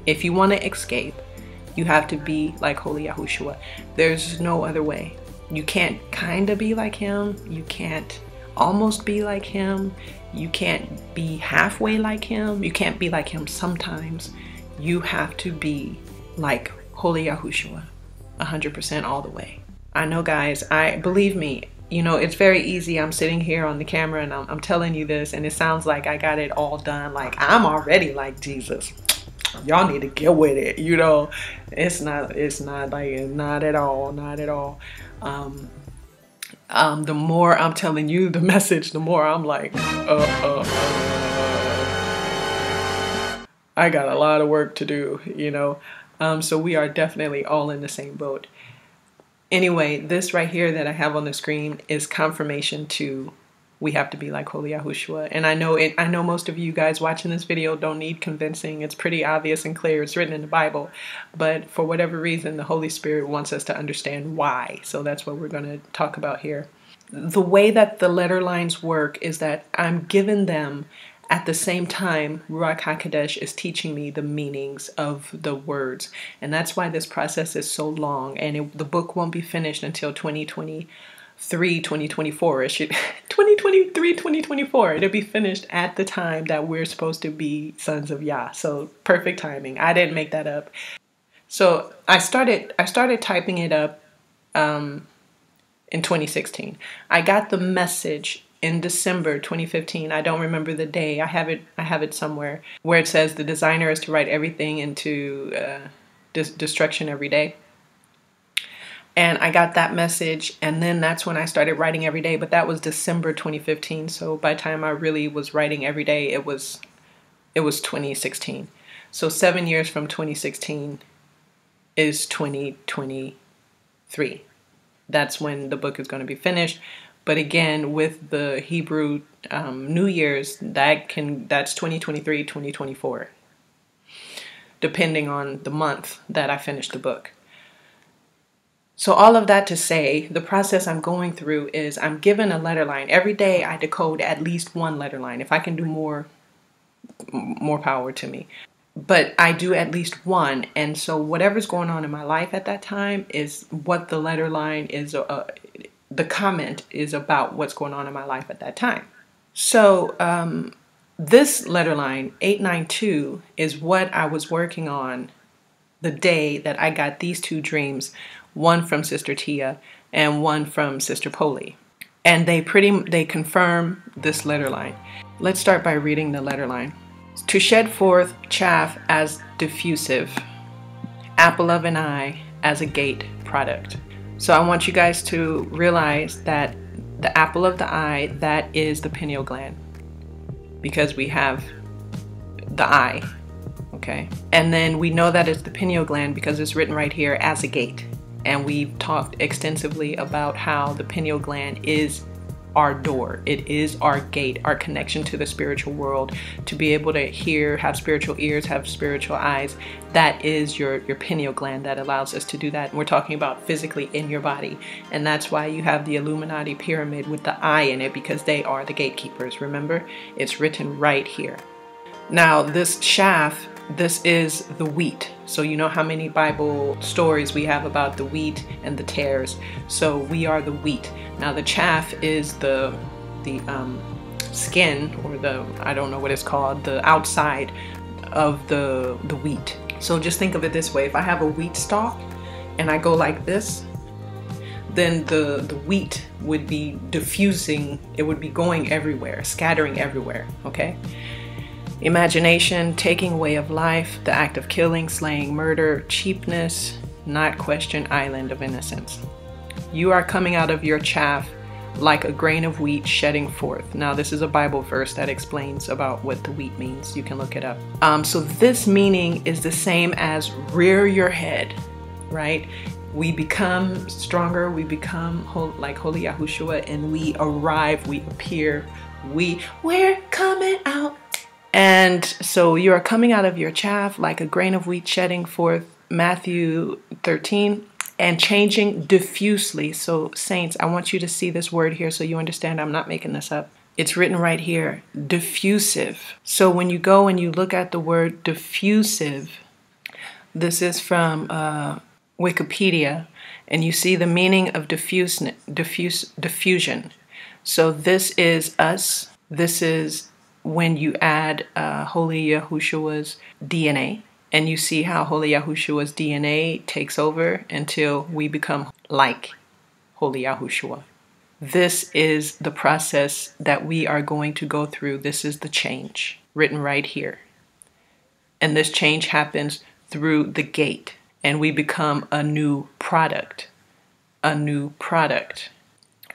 If you want to escape, you have to be like Holy Yahushua. There's no other way. You can't kinda be like him, you can't almost be like him, you can't be halfway like him, you can't be like him sometimes. You have to be like Holy Yahushua one hundred percent all the way. I know, guys, I believe me, you know, it's very easy. I'm sitting here on the camera and I'm, I'm telling you this, and it sounds like I got it all done, like I'm already like Jesus, y'all need to get with it, you know. It's not it's not like not at all not at all. um Um, the more I'm telling you the message, the more I'm like, uh, uh, uh, I got a lot of work to do, you know. Um, so we are definitely all in the same boat. Anyway, this right here that I have on the screen is confirmation to we have to be like Holy Yahushua. And I know it, I know most of you guys watching this video don't need convincing. It's pretty obvious and clear. It's written in the Bible. But for whatever reason, the Holy Spirit wants us to understand why. So that's what we're going to talk about here. The way that the letter lines work is that I'm giving them at the same time. Ruach HaKodesh is teaching me the meanings of the words. And that's why this process is so long. And it, the book won't be finished until twenty twenty-three, twenty twenty-four. It should twenty twenty-three, twenty twenty-four. It'll be finished at the time that we're supposed to be sons of Yah. So perfect timing. I didn't make that up. So I started I started typing it up um, in twenty sixteen. I got the message in December twenty fifteen. I don't remember the day. I have it. I have it somewhere where it says the designer is to write everything into uh, dis destruction every day. And I got that message, and then that's when I started writing every day, but that was December twenty fifteen. So by the time I really was writing every day, it was it was twenty sixteen. So seven years from twenty sixteen is twenty twenty-three. That's when the book is going to be finished. But again, with the Hebrew um, New Year's, that can that's twenty twenty-three, twenty twenty-four, depending on the month that I finished the book. So all of that to say, the process I'm going through is I'm given a letter line. Every day I decode at least one letter line. If I can do more, more power to me. But I do at least one. And so whatever's going on in my life at that time is what the letter line is, uh, the comment is about what's going on in my life at that time. So um, this letter line, eight nine two, is what I was working on the day that I got these two dreams, one from Sister Tia and one from Sister Polly. And they pretty they confirm this letter line. Let's start by reading the letter line. To shed forth chaff as diffusive, apple of an eye as a gate product. So I want you guys to realize that the apple of the eye, that is the pineal gland, because we have the eye, okay? And then we know that it's the pineal gland because it's written right here as a gate. And we've talked extensively about how the pineal gland is our door. It is our gate, our connection to the spiritual world. To be able to hear, have spiritual ears, have spiritual eyes, that is your, your pineal gland that allows us to do that. And we're talking about physically in your body. And that's why you have the Illuminati pyramid with the eye in it, because they are the gatekeepers. Remember, it's written right here. Now this chaff, this is the wheat. So you know how many Bible stories we have about the wheat and the tares. So we are the wheat. Now the chaff is the the um, skin, or the, I don't know what it's called, the outside of the, the wheat. So just think of it this way. If I have a wheat stalk and I go like this, then the, the wheat would be diffusing. It would be going everywhere, scattering everywhere, okay? Imagination, taking away of life, the act of killing, slaying, murder, cheapness, not question, island of innocence. You are coming out of your chaff like a grain of wheat shedding forth. Now this is a Bible verse that explains about what the wheat means. You can look it up. Um, so this meaning is the same as rear your head, right? We become stronger, we become whole, like Holy Yahushua, and we arrive, we appear, we, we're coming out. And so you are coming out of your chaff like a grain of wheat shedding forth, Matthew thirteen, and changing diffusely. So saints, I want you to see this word here so you understand I'm not making this up. It's written right here, diffusive. So when you go and you look at the word diffusive, this is from uh, Wikipedia, and you see the meaning of diffuse, diffuse, diffusion. So this is us. This is when you add uh, Holy Yahushua's D N A, and you see how Holy Yahushua's D N A takes over until we become like Holy Yahushua. This is the process that we are going to go through. This is the change written right here. And this change happens through the gate, and we become a new product, a new product.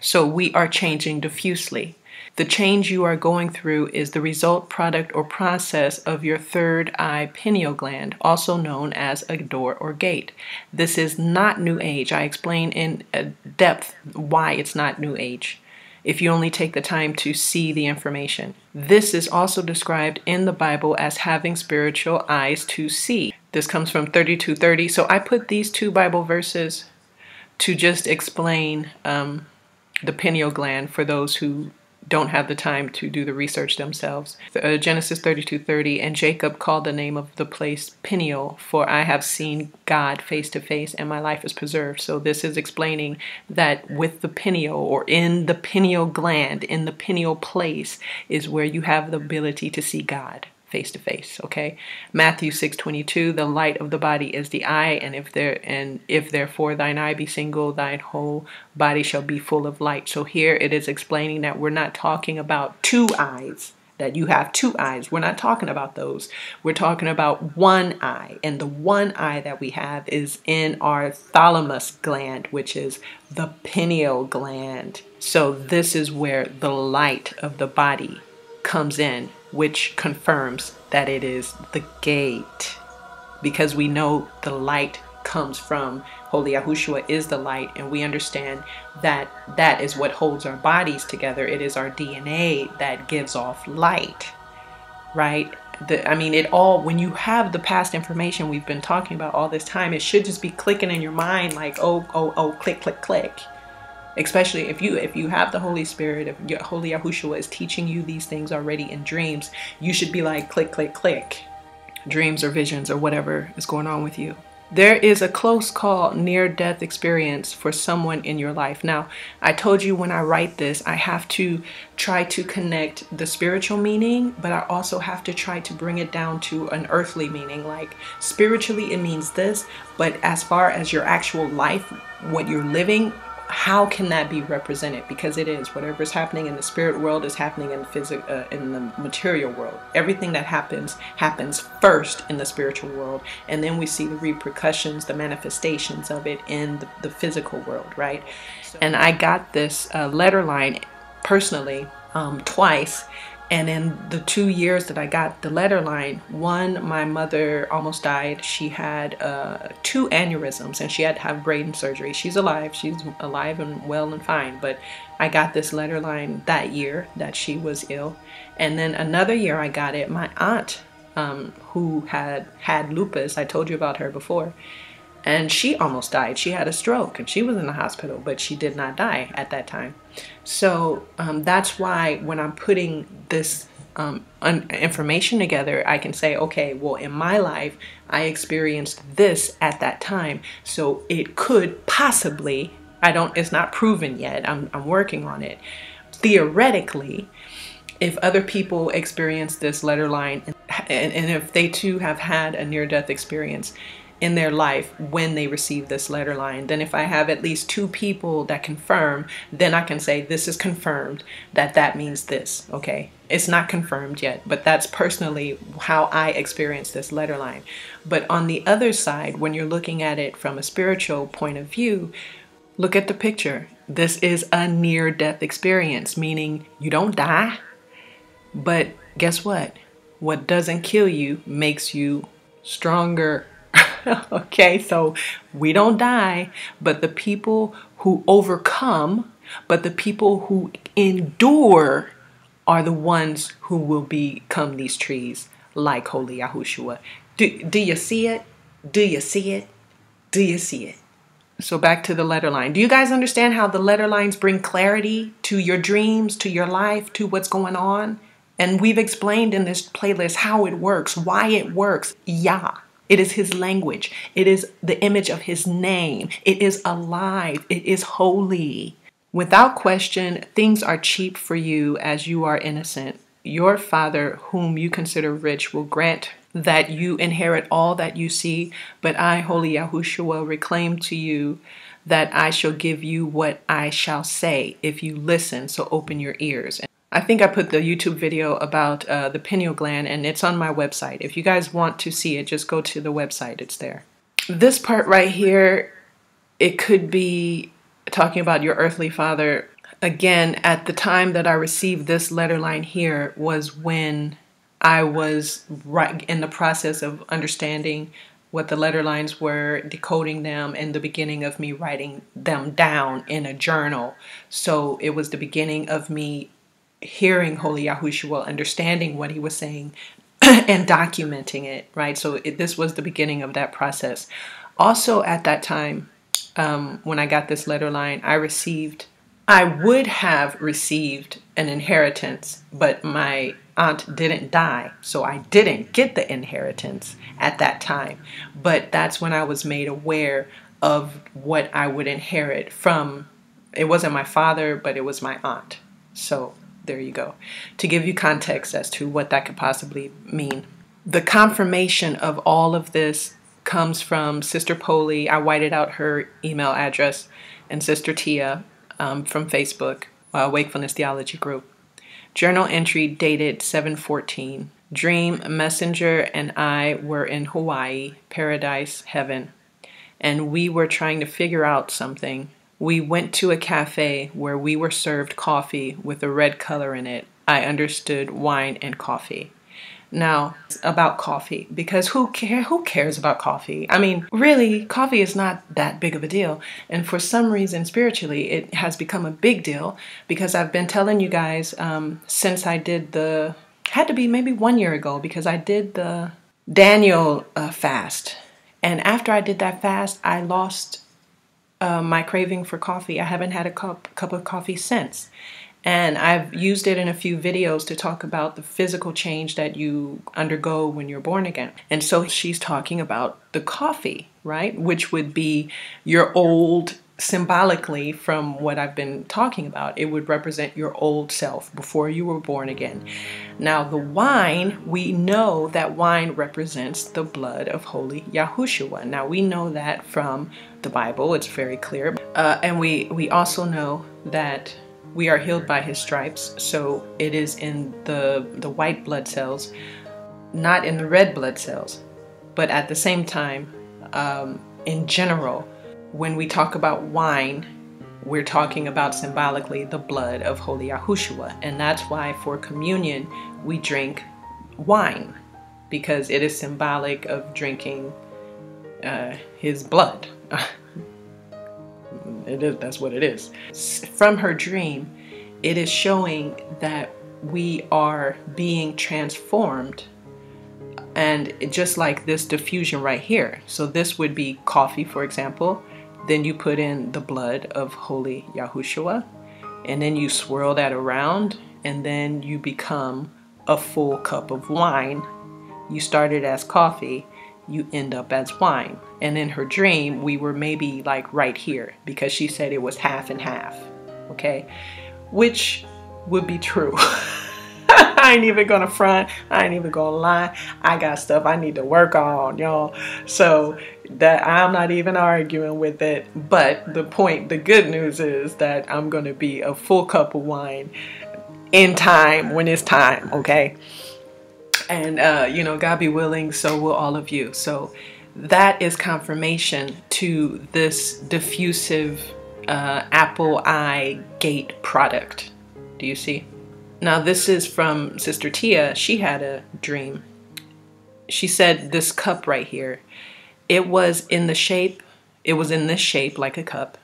So we are changing diffusely. The change you are going through is the result, product, or process of your third eye pineal gland, also known as a door or gate. This is not New Age. I explain in depth why it's not New Age, if you only take the time to see the information. This is also described in the Bible as having spiritual eyes to see. This comes from thirty-two thirty. So I put these two Bible verses to just explain um, the pineal gland for those who don't have the time to do the research themselves. Uh, Genesis thirty-two thirty, and Jacob called the name of the place Peniel, for I have seen God face to face and my life is preserved. So this is explaining that with the pineal, or in the pineal gland, in the pineal place, is where you have the ability to see God face to face, okay? Matthew six twenty-two, the light of the body is the eye, and if there and if therefore thine eye be single, thine whole body shall be full of light. So here it is explaining that we're not talking about two eyes, that you have two eyes. We're not talking about those. We're talking about one eye, and the one eye that we have is in our thalamus gland, which is the pineal gland. So this is where the light of the body comes in, which confirms that it is the gate, because we know the light comes from Holy Yahushua is the light, and we understand that that is what holds our bodies together. It is our D N A that gives off light, right? The, I mean, it all, when you have the past information we've been talking about all this time, it should just be clicking in your mind like, oh, oh, oh, click, click, click. Especially if you if you have the Holy Spirit, if your Holy Yahushua is teaching you these things already in dreams, you should be like, click, click, click. Dreams or visions or whatever is going on with you. There is a close call near-death experience for someone in your life. Now, I told you when I write this, I have to try to connect the spiritual meaning, but I also have to try to bring it down to an earthly meaning. Like spiritually, it means this, but as far as your actual life, what you're living, how can that be represented? Because it is. Whatever is happening in the spirit world is happening in the physical, uh, in the material world. Everything that happens happens first in the spiritual world, and then we see the repercussions, the manifestations of it in the, the physical world, right? And I got this uh, letter line personally um, twice. And in the two years that I got the letter line, one, my mother almost died. She had uh, two aneurysms and she had to have brain surgery. She's alive. She's alive and well and fine. But I got this letter line that year that she was ill. And then another year I got it. My aunt, um, who had had lupus, I told you about her before, and she almost died. She had a stroke and she was in the hospital, but she did not die at that time. So um, that's why when I'm putting this um, un information together, I can say, okay, well, in my life, I experienced this at that time. So it could possibly, I don't, it's not proven yet. I'm, I'm working on it. Theoretically, if other people experience this letter line and, and if they too have had a near-death experience in their life when they receive this letter line, then if I have at least two people that confirm, then I can say this is confirmed, that that means this, okay? It's not confirmed yet, but that's personally how I experienced this letter line. But on the other side, when you're looking at it from a spiritual point of view, look at the picture. This is a near-death experience, meaning you don't die, but guess what? What doesn't kill you makes you stronger. Okay, so we don't die, but the people who overcome, but the people who endure are the ones who will become these trees like Holy Yahushua. Do, do you see it? Do you see it? Do you see it? So back to the letter line. Do you guys understand how the letter lines bring clarity to your dreams, to your life, to what's going on? And we've explained in this playlist how it works, why it works. Yeah. It is his language. It is the image of his name. It is alive. It is holy. Without question, things are cheap for you as you are innocent. Your father, whom you consider rich, will grant that you inherit all that you see. But I, Holy Yahushua, reclaim to you that I shall give you what I shall say if you listen. So open your ears. I think I put the YouTube video about uh, the pineal gland, and it's on my website. If you guys want to see it, just go to the website. It's there. This part right here, it could be talking about your earthly father. Again, at the time that I received this letter line here was when I was right in the process of understanding what the letter lines were, decoding them, and the beginning of me writing them down in a journal. So it was the beginning of me hearing Holy Yahushua, understanding what he was saying, and documenting it, right? So it, this was the beginning of that process. Also at that time, um, when I got this letter line, I received, I would have received an inheritance, but my aunt didn't die, so I didn't get the inheritance at that time. But that's when I was made aware of what I would inherit from, it wasn't my father, but it was my aunt. So there you go, to give you context as to what that could possibly mean. The confirmation of all of this comes from Sister Polly. I whited out her email address, and Sister Tia um, from Facebook, uh, Wakefulness Theology Group. Journal entry dated seven fourteen. Dream, Messenger and I were in Hawaii, paradise, heaven, and we were trying to figure out something. We went to a cafe where we were served coffee with a red color in it. I understood wine and coffee. Now, about coffee, because who care, who cares about coffee? I mean, really, coffee is not that big of a deal. And for some reason, spiritually, it has become a big deal because I've been telling you guys um, since I did the, had to be maybe one year ago, because I did the Daniel uh, fast. And after I did that fast, I lost Uh, my craving for coffee. I haven't had a cup, cup of coffee since. And I've used it in a few videos to talk about the physical change that you undergo when you're born again. And so she's talking about the coffee, right? Which would be your old, symbolically from what I've been talking about, it would represent your old self before you were born again. Now the wine, we know that wine represents the blood of holy Yahushua. Now we know that from the Bible, it's very clear. Uh, and we, we also know that we are healed by his stripes, so it is in the, the white blood cells, not in the red blood cells. But at the same time, um, in general, when we talk about wine, we're talking about symbolically the blood of holy Yahushua. And that's why for communion, we drink wine, because it is symbolic of drinking uh, his blood. It is, that's what it is. From her dream, it is showing that we are being transformed, and just like this diffusion right here. So this would be coffee, for example. Then you put in the blood of holy Yahushua, and then you swirl that around, and then you become a full cup of wine. You started as coffee, you end up as wine. And in her dream, we were maybe like right here, because she said it was half and half, okay? Which would be true. I ain't even gonna front, I ain't even gonna lie. I got stuff I need to work on, y'all. So that I'm not even arguing with it. But the point, the good news is that I'm gonna be a full cup of wine in time, when it's time, okay? And, uh, you know, God be willing, so will all of you. So that is confirmation to this diffusive uh, apple eye gate product. Do you see? Now, this is from Sister Tia. She had a dream. She said this cup right here, it was in the shape, it was in this shape like a cup,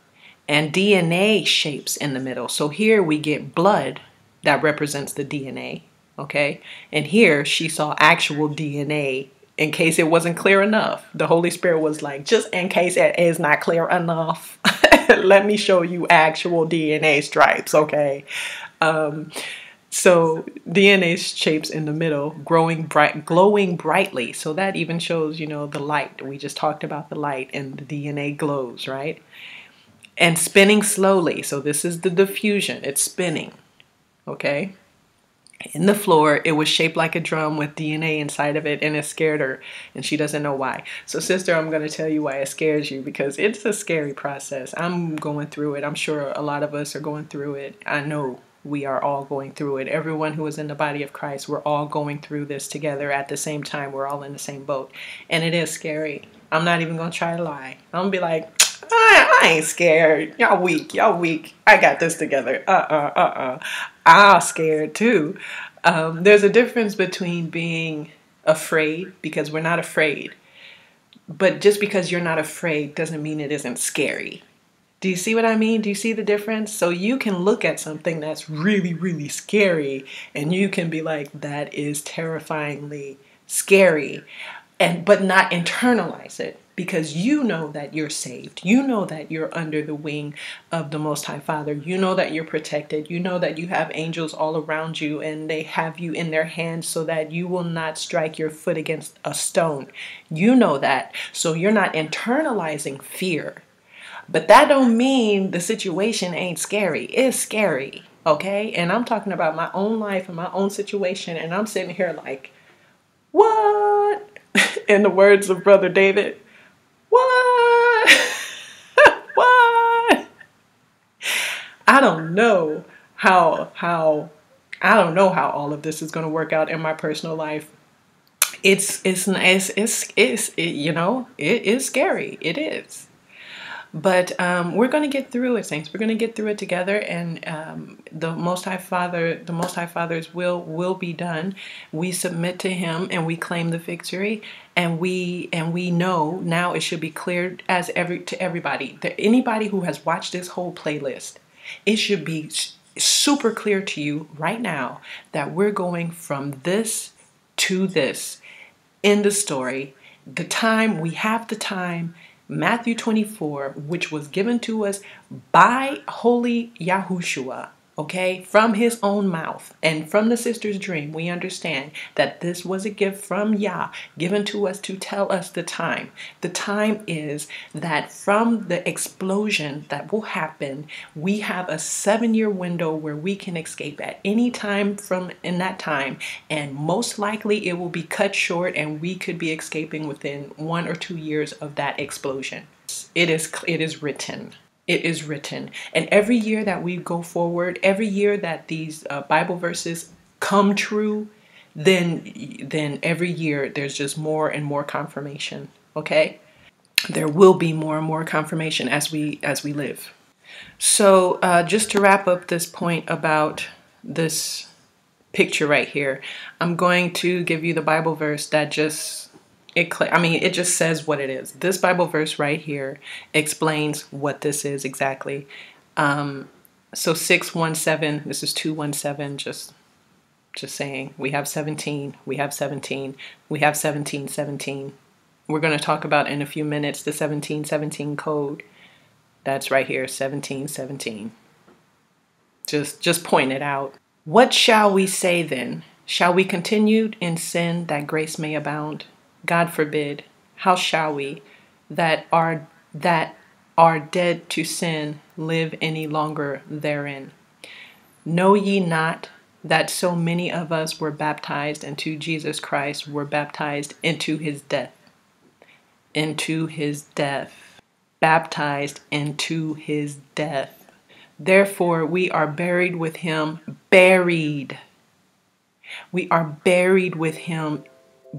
and D N A shapes in the middle. So here we get blood that represents the D N A. Okay, and here she saw actual D N A, in case it wasn't clear enough. The Holy Spirit was like, just in case it is not clear enough, let me show you actual D N A stripes, okay? Um, so D N A shapes in the middle, growing bright, glowing brightly. So that even shows, you know, the light. We just talked about the light and the D N A glows, right? And spinning slowly. So this is the diffusion. It's spinning, okay? In the floor, it was shaped like a drum with D N A inside of it, and it scared her, and she doesn't know why. So sister, I'm going to tell you why it scares you, because it's a scary process. I'm going through it. I'm sure a lot of us are going through it. I know we are all going through it. Everyone who is in the body of Christ, we're all going through this together at the same time. We're all in the same boat, and it is scary. I'm not even going to try to lie. I'm going to be like, I, I ain't scared. Y'all weak. Y'all weak. I got this together. Uh-uh, uh-uh. I'm scared too. Um, there's a difference between being afraid, because we're not afraid. But just because you're not afraid doesn't mean it isn't scary. Do you see what I mean? Do you see the difference? So you can look at something that's really, really scary, and you can be like, that is terrifyingly scary, and but not internalize it. Because you know that you're saved. You know that you're under the wing of the Most High Father. You know that you're protected. You know that you have angels all around you, and they have you in their hands so that you will not strike your foot against a stone. You know that. So you're not internalizing fear. But that don't mean the situation ain't scary. It's scary, okay? And I'm talking about my own life and my own situation, and I'm sitting here like, what? In the words of Brother David, what? What? I don't know how, how, I don't know how all of this is going to work out in my personal life. It's, it's, it's, it's, it's it, you know, it is scary. It is. But um, we're going to get through it, saints. We're going to get through it together, and um, the Most High Father, the Most High Father's will will be done. We submit to Him, and we claim the victory, and we and we know now it should be cleared as every to everybody. To anybody who has watched this whole playlist, it should be super clear to you right now that we're going from this to this. End of story. The time we have the time. Matthew twenty-four, which was given to us by holy Yahushua, okay, from his own mouth. And from the sister's dream, we understand that this was a gift from Yah, given to us to tell us the time. The time is that from the explosion that will happen, we have a seven-year window where we can escape at any time from in that time, and most likely it will be cut short and we could be escaping within one or two years of that explosion. It is, it is written. It is written. And every year that we go forward, every year that these uh, Bible verses come true, then, then every year there's just more and more confirmation. Okay? There will be more and more confirmation as we, as we live. So uh, just to wrap up this point about this picture right here, I'm going to give you the Bible verse that just It, I mean, it just says what it is. This Bible verse right here explains what this is exactly. Um, so six one seven, this is two one seven, just, just saying. We have seventeen, we have seventeen, we have seventeen seventeen. We're going to talk about in a few minutes the seventeen seventeen code. That's right here, seventeen seventeen. Just, just point it out. What shall we say then? Shall we continue in sin that grace may abound? God forbid. How shall we that are that are dead to sin live any longer therein? Know ye not that so many of us were baptized into Jesus Christ, were baptized into his death, into his death, baptized into his death. Therefore we are buried with him, buried. We are buried with him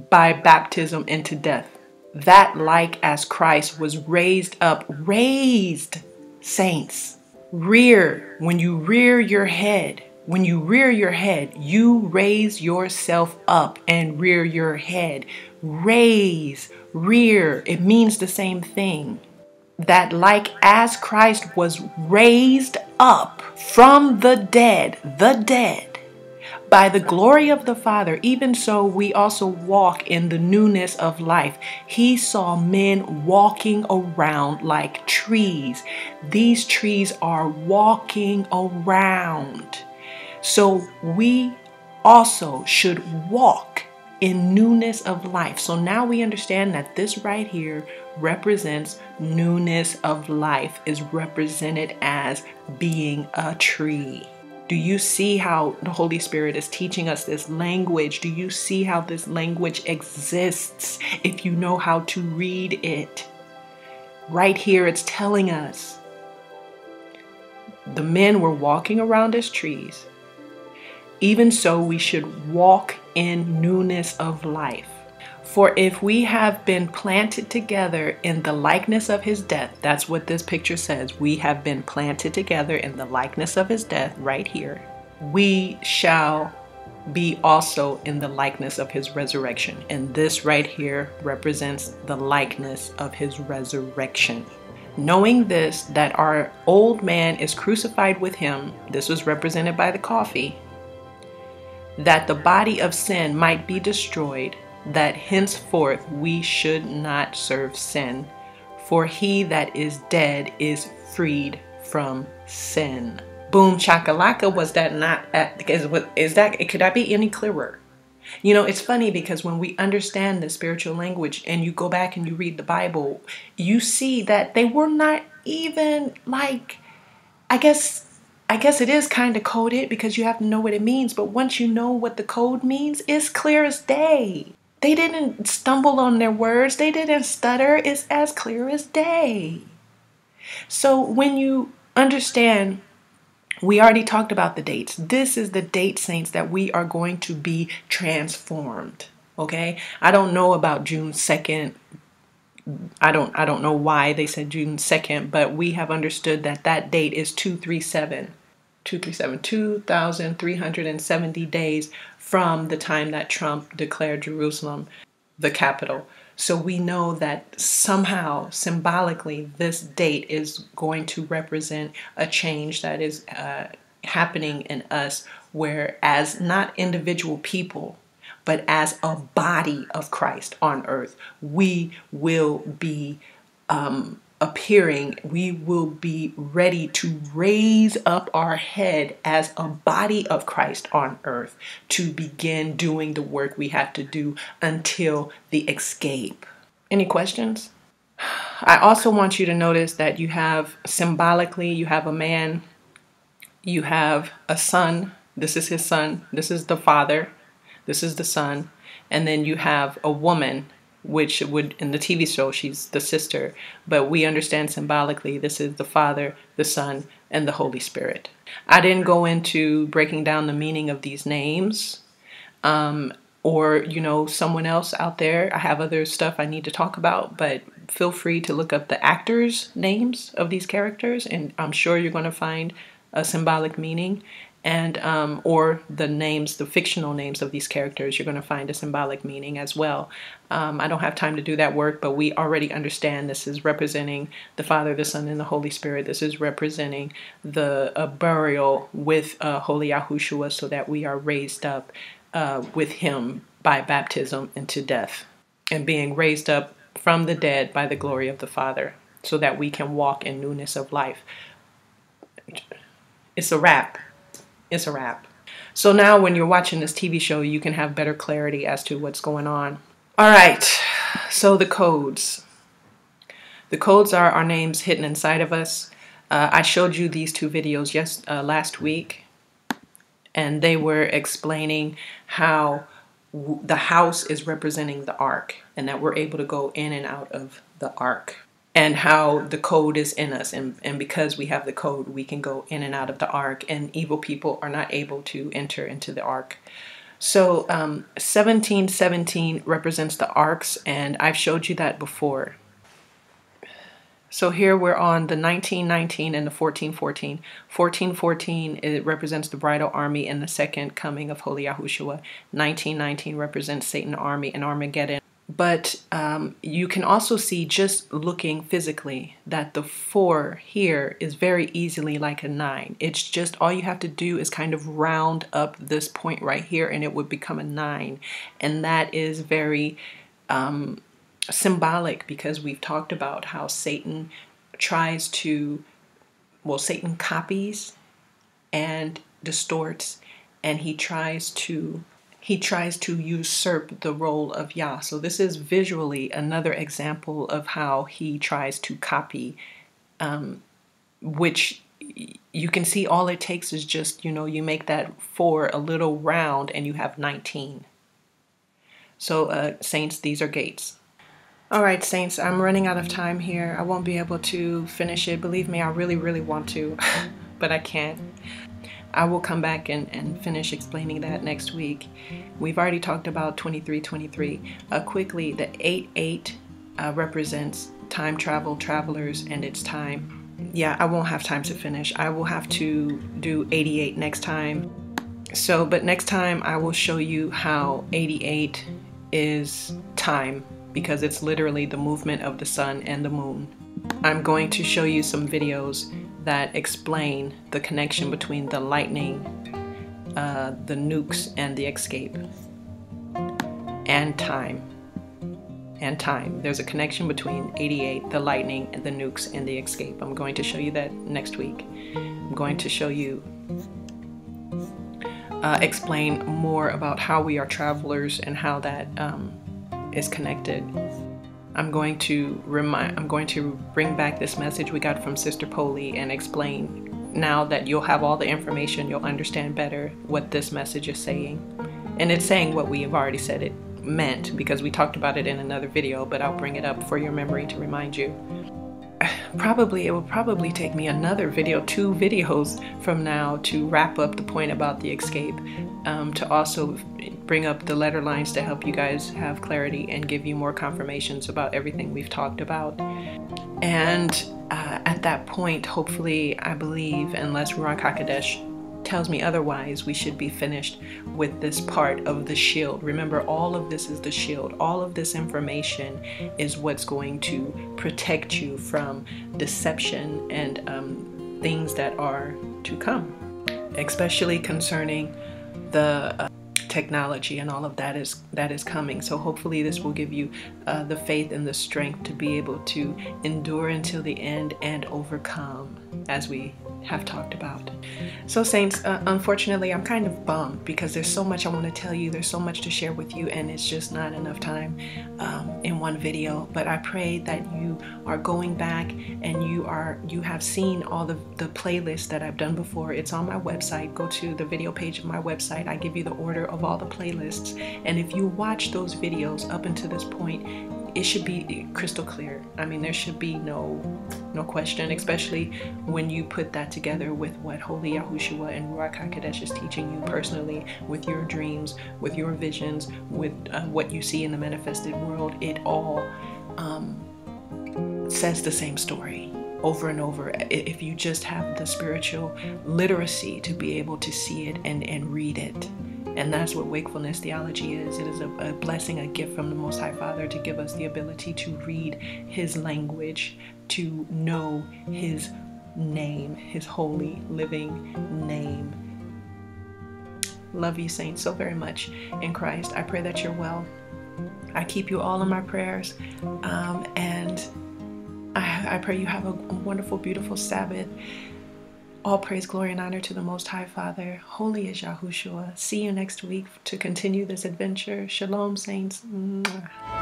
by baptism into death, that like as Christ was raised up, raised, saints, rear, when you rear your head, when you rear your head, you raise yourself up and rear your head, raise, rear, it means the same thing, that like as Christ was raised up from the dead, the dead, by the glory of the Father, even so we also walk in the newness of life. He saw men walking around like trees. These trees are walking around. So we also should walk in newness of life. So now we understand that this right here represents newness of life, is represented as being a tree. Do you see how the Holy Spirit is teaching us this language? Do you see how this language exists if you know how to read it? Right here, it's telling us the men were walking around as trees. Even so, we should walk in newness of life. For if we have been planted together in the likeness of his death, that's what this picture says. We have been planted together in the likeness of his death right here. We shall be also in the likeness of his resurrection. And this right here represents the likeness of his resurrection. Knowing this, that our old man is crucified with him. This was represented by the coffee. That the body of sin might be destroyed, that henceforth we should not serve sin, for he that is dead is freed from sin. Boom chakalaka. Was that not is, is that could that be any clearer? You know, it's funny because when we understand the spiritual language and you go back and you read the Bible, you see that they were not even like, I guess I guess it is kind of coded because you have to know what it means, but once you know what the code means, it's clear as day. They didn't stumble on their words. They didn't stutter. It's as clear as day. So when you understand, we already talked about the dates. This is the date, saints, that we are going to be transformed. Okay? I don't know about June second. I don't I don't know why they said June second, but we have understood that that date is two thirty-seven, two thirty-seven, two thousand three hundred seventy days from the time that Trump declared Jerusalem the capital. So we know that somehow, symbolically, this date is going to represent a change that is uh, happening in us, whereas not individual people, but as a body of Christ on earth, we will be um, appearing, we will be ready to raise up our head as a body of Christ on earth to begin doing the work we have to do until the escape. Any questions? I also want you to notice that you have symbolically, you have a man, you have a son. This is his son. This is the father. This is the son. And then you have a woman, which would, in the T V show, she's the sister. But we understand symbolically, this is the Father, the Son, and the Holy Spirit. I didn't go into breaking down the meaning of these names. Um, or, you know, someone else out there. I have other stuff I need to talk about, but feel free to look up the actors' names of these characters, and I'm sure you're going to find a symbolic meaning. And um, or the names, the fictional names of these characters, you're going to find a symbolic meaning as well. Um, I don't have time to do that work, but we already understand this is representing the Father, the Son, and the Holy Spirit. This is representing the uh, burial with uh, Holy Yahushua, so that we are raised up uh, with him by baptism into death, and being raised up from the dead by the glory of the Father, so that we can walk in newness of life. It's a wrap. It's a wrap. So now when you're watching this T V show, you can have better clarity as to what's going on. All right. So the codes. The codes are our names hidden inside of us. Uh, I showed you these two videos yes, uh, last week, and they were explaining how w the house is representing the ark, and that we're able to go in and out of the ark, and how the code is in us. And, and because we have the code, we can go in and out of the ark, and evil people are not able to enter into the ark. So um, seventeen seventeen represents the arks, and I've showed you that before. So here we're on the nineteen nineteen and the fourteen fourteen. fourteen fourteen, it represents the bridal army and the second coming of Holy Yahushua. nineteen nineteen represents Satan's army and Armageddon. But um, you can also see, just looking physically, that the four here is very easily like a nine. It's just all you have to do is kind of round up this point right here, and it would become a nine. And that is very um, symbolic, because we've talked about how Satan tries to, well, Satan copies and distorts, and he tries to He tries to usurp the role of Yah. So this is visually another example of how he tries to copy, um, which you can see all it takes is just, you know, you make that four a little round and you have nineteen. So uh, saints, these are gates. All right, saints, I'm running out of time here. I won't be able to finish it. Believe me, I really, really want to, but I can't. I will come back and, and finish explaining that next week. We've already talked about twenty-three twenty-three. Uh, quickly, the eight eight uh, represents time travel, travelers, and it's time. Yeah, I won't have time to finish. I will have to do eighty-eight next time. So, but next time I will show you how eighty-eight is time, because it's literally the movement of the sun and the moon. I'm going to show you some videos that explain the connection between the lightning, uh, the nukes, and the escape, and time, and time. There's a connection between eighty-eight, the lightning, and the nukes, and the escape. I'm going to show you that next week. I'm going to show you, uh, explain more about how we are travelers and how that um, is connected. I'm going to remind, I'm going to bring back this message we got from Sister Polly and explain, now that you'll have all the information, you'll understand better what this message is saying. And it's saying what we have already said it meant, because we talked about it in another video, but I'll bring it up for your memory to remind you. Probably, it will probably take me another video, two videos from now, to wrap up the point about the escape, um, to also bring up the letter lines to help you guys have clarity and give you more confirmations about everything we've talked about. And uh, at that point, hopefully, I believe, unless Ruach HaKodesh tells me otherwise, we should be finished with this part of the shield. Remember, all of this is the shield. All of this information is what's going to protect you from deception and um, things that are to come, especially concerning the uh, technology and all of that is that is coming. So hopefully this will give you uh, the faith and the strength to be able to endure until the end and overcome, as we have talked about. So saints, uh, unfortunately, I'm kind of bummed because there's so much I want to tell you. There's so much to share with you, and it's just not enough time um, in one video. But I pray that you are going back and you are you have seen all the, the playlists that I've done before. It's on my website. Go to the video page of my website. I give you the order of all the playlists. And if you watch those videos up until this point, it should be crystal clear. I mean, there should be no no question, especially when you put that together with what Holy Yahushua and Ruach HaKodesh is teaching you personally, with your dreams, with your visions, with uh, what you see in the manifested world. It all um, says the same story over and over, if you just have the spiritual literacy to be able to see it and, and read it. And that's what Wakefulness Theology is. It is a, a blessing, a gift from the Most High Father to give us the ability to read His language, to know His name, His holy living name. Love you, saints, so very much in Christ. I pray that you're well. I keep you all in my prayers. Um, and I, I pray you have a wonderful, beautiful Sabbath. All praise, glory, and honor to the Most High Father. Holy is Yahushua. See you next week to continue this adventure. Shalom, saints. Mwah.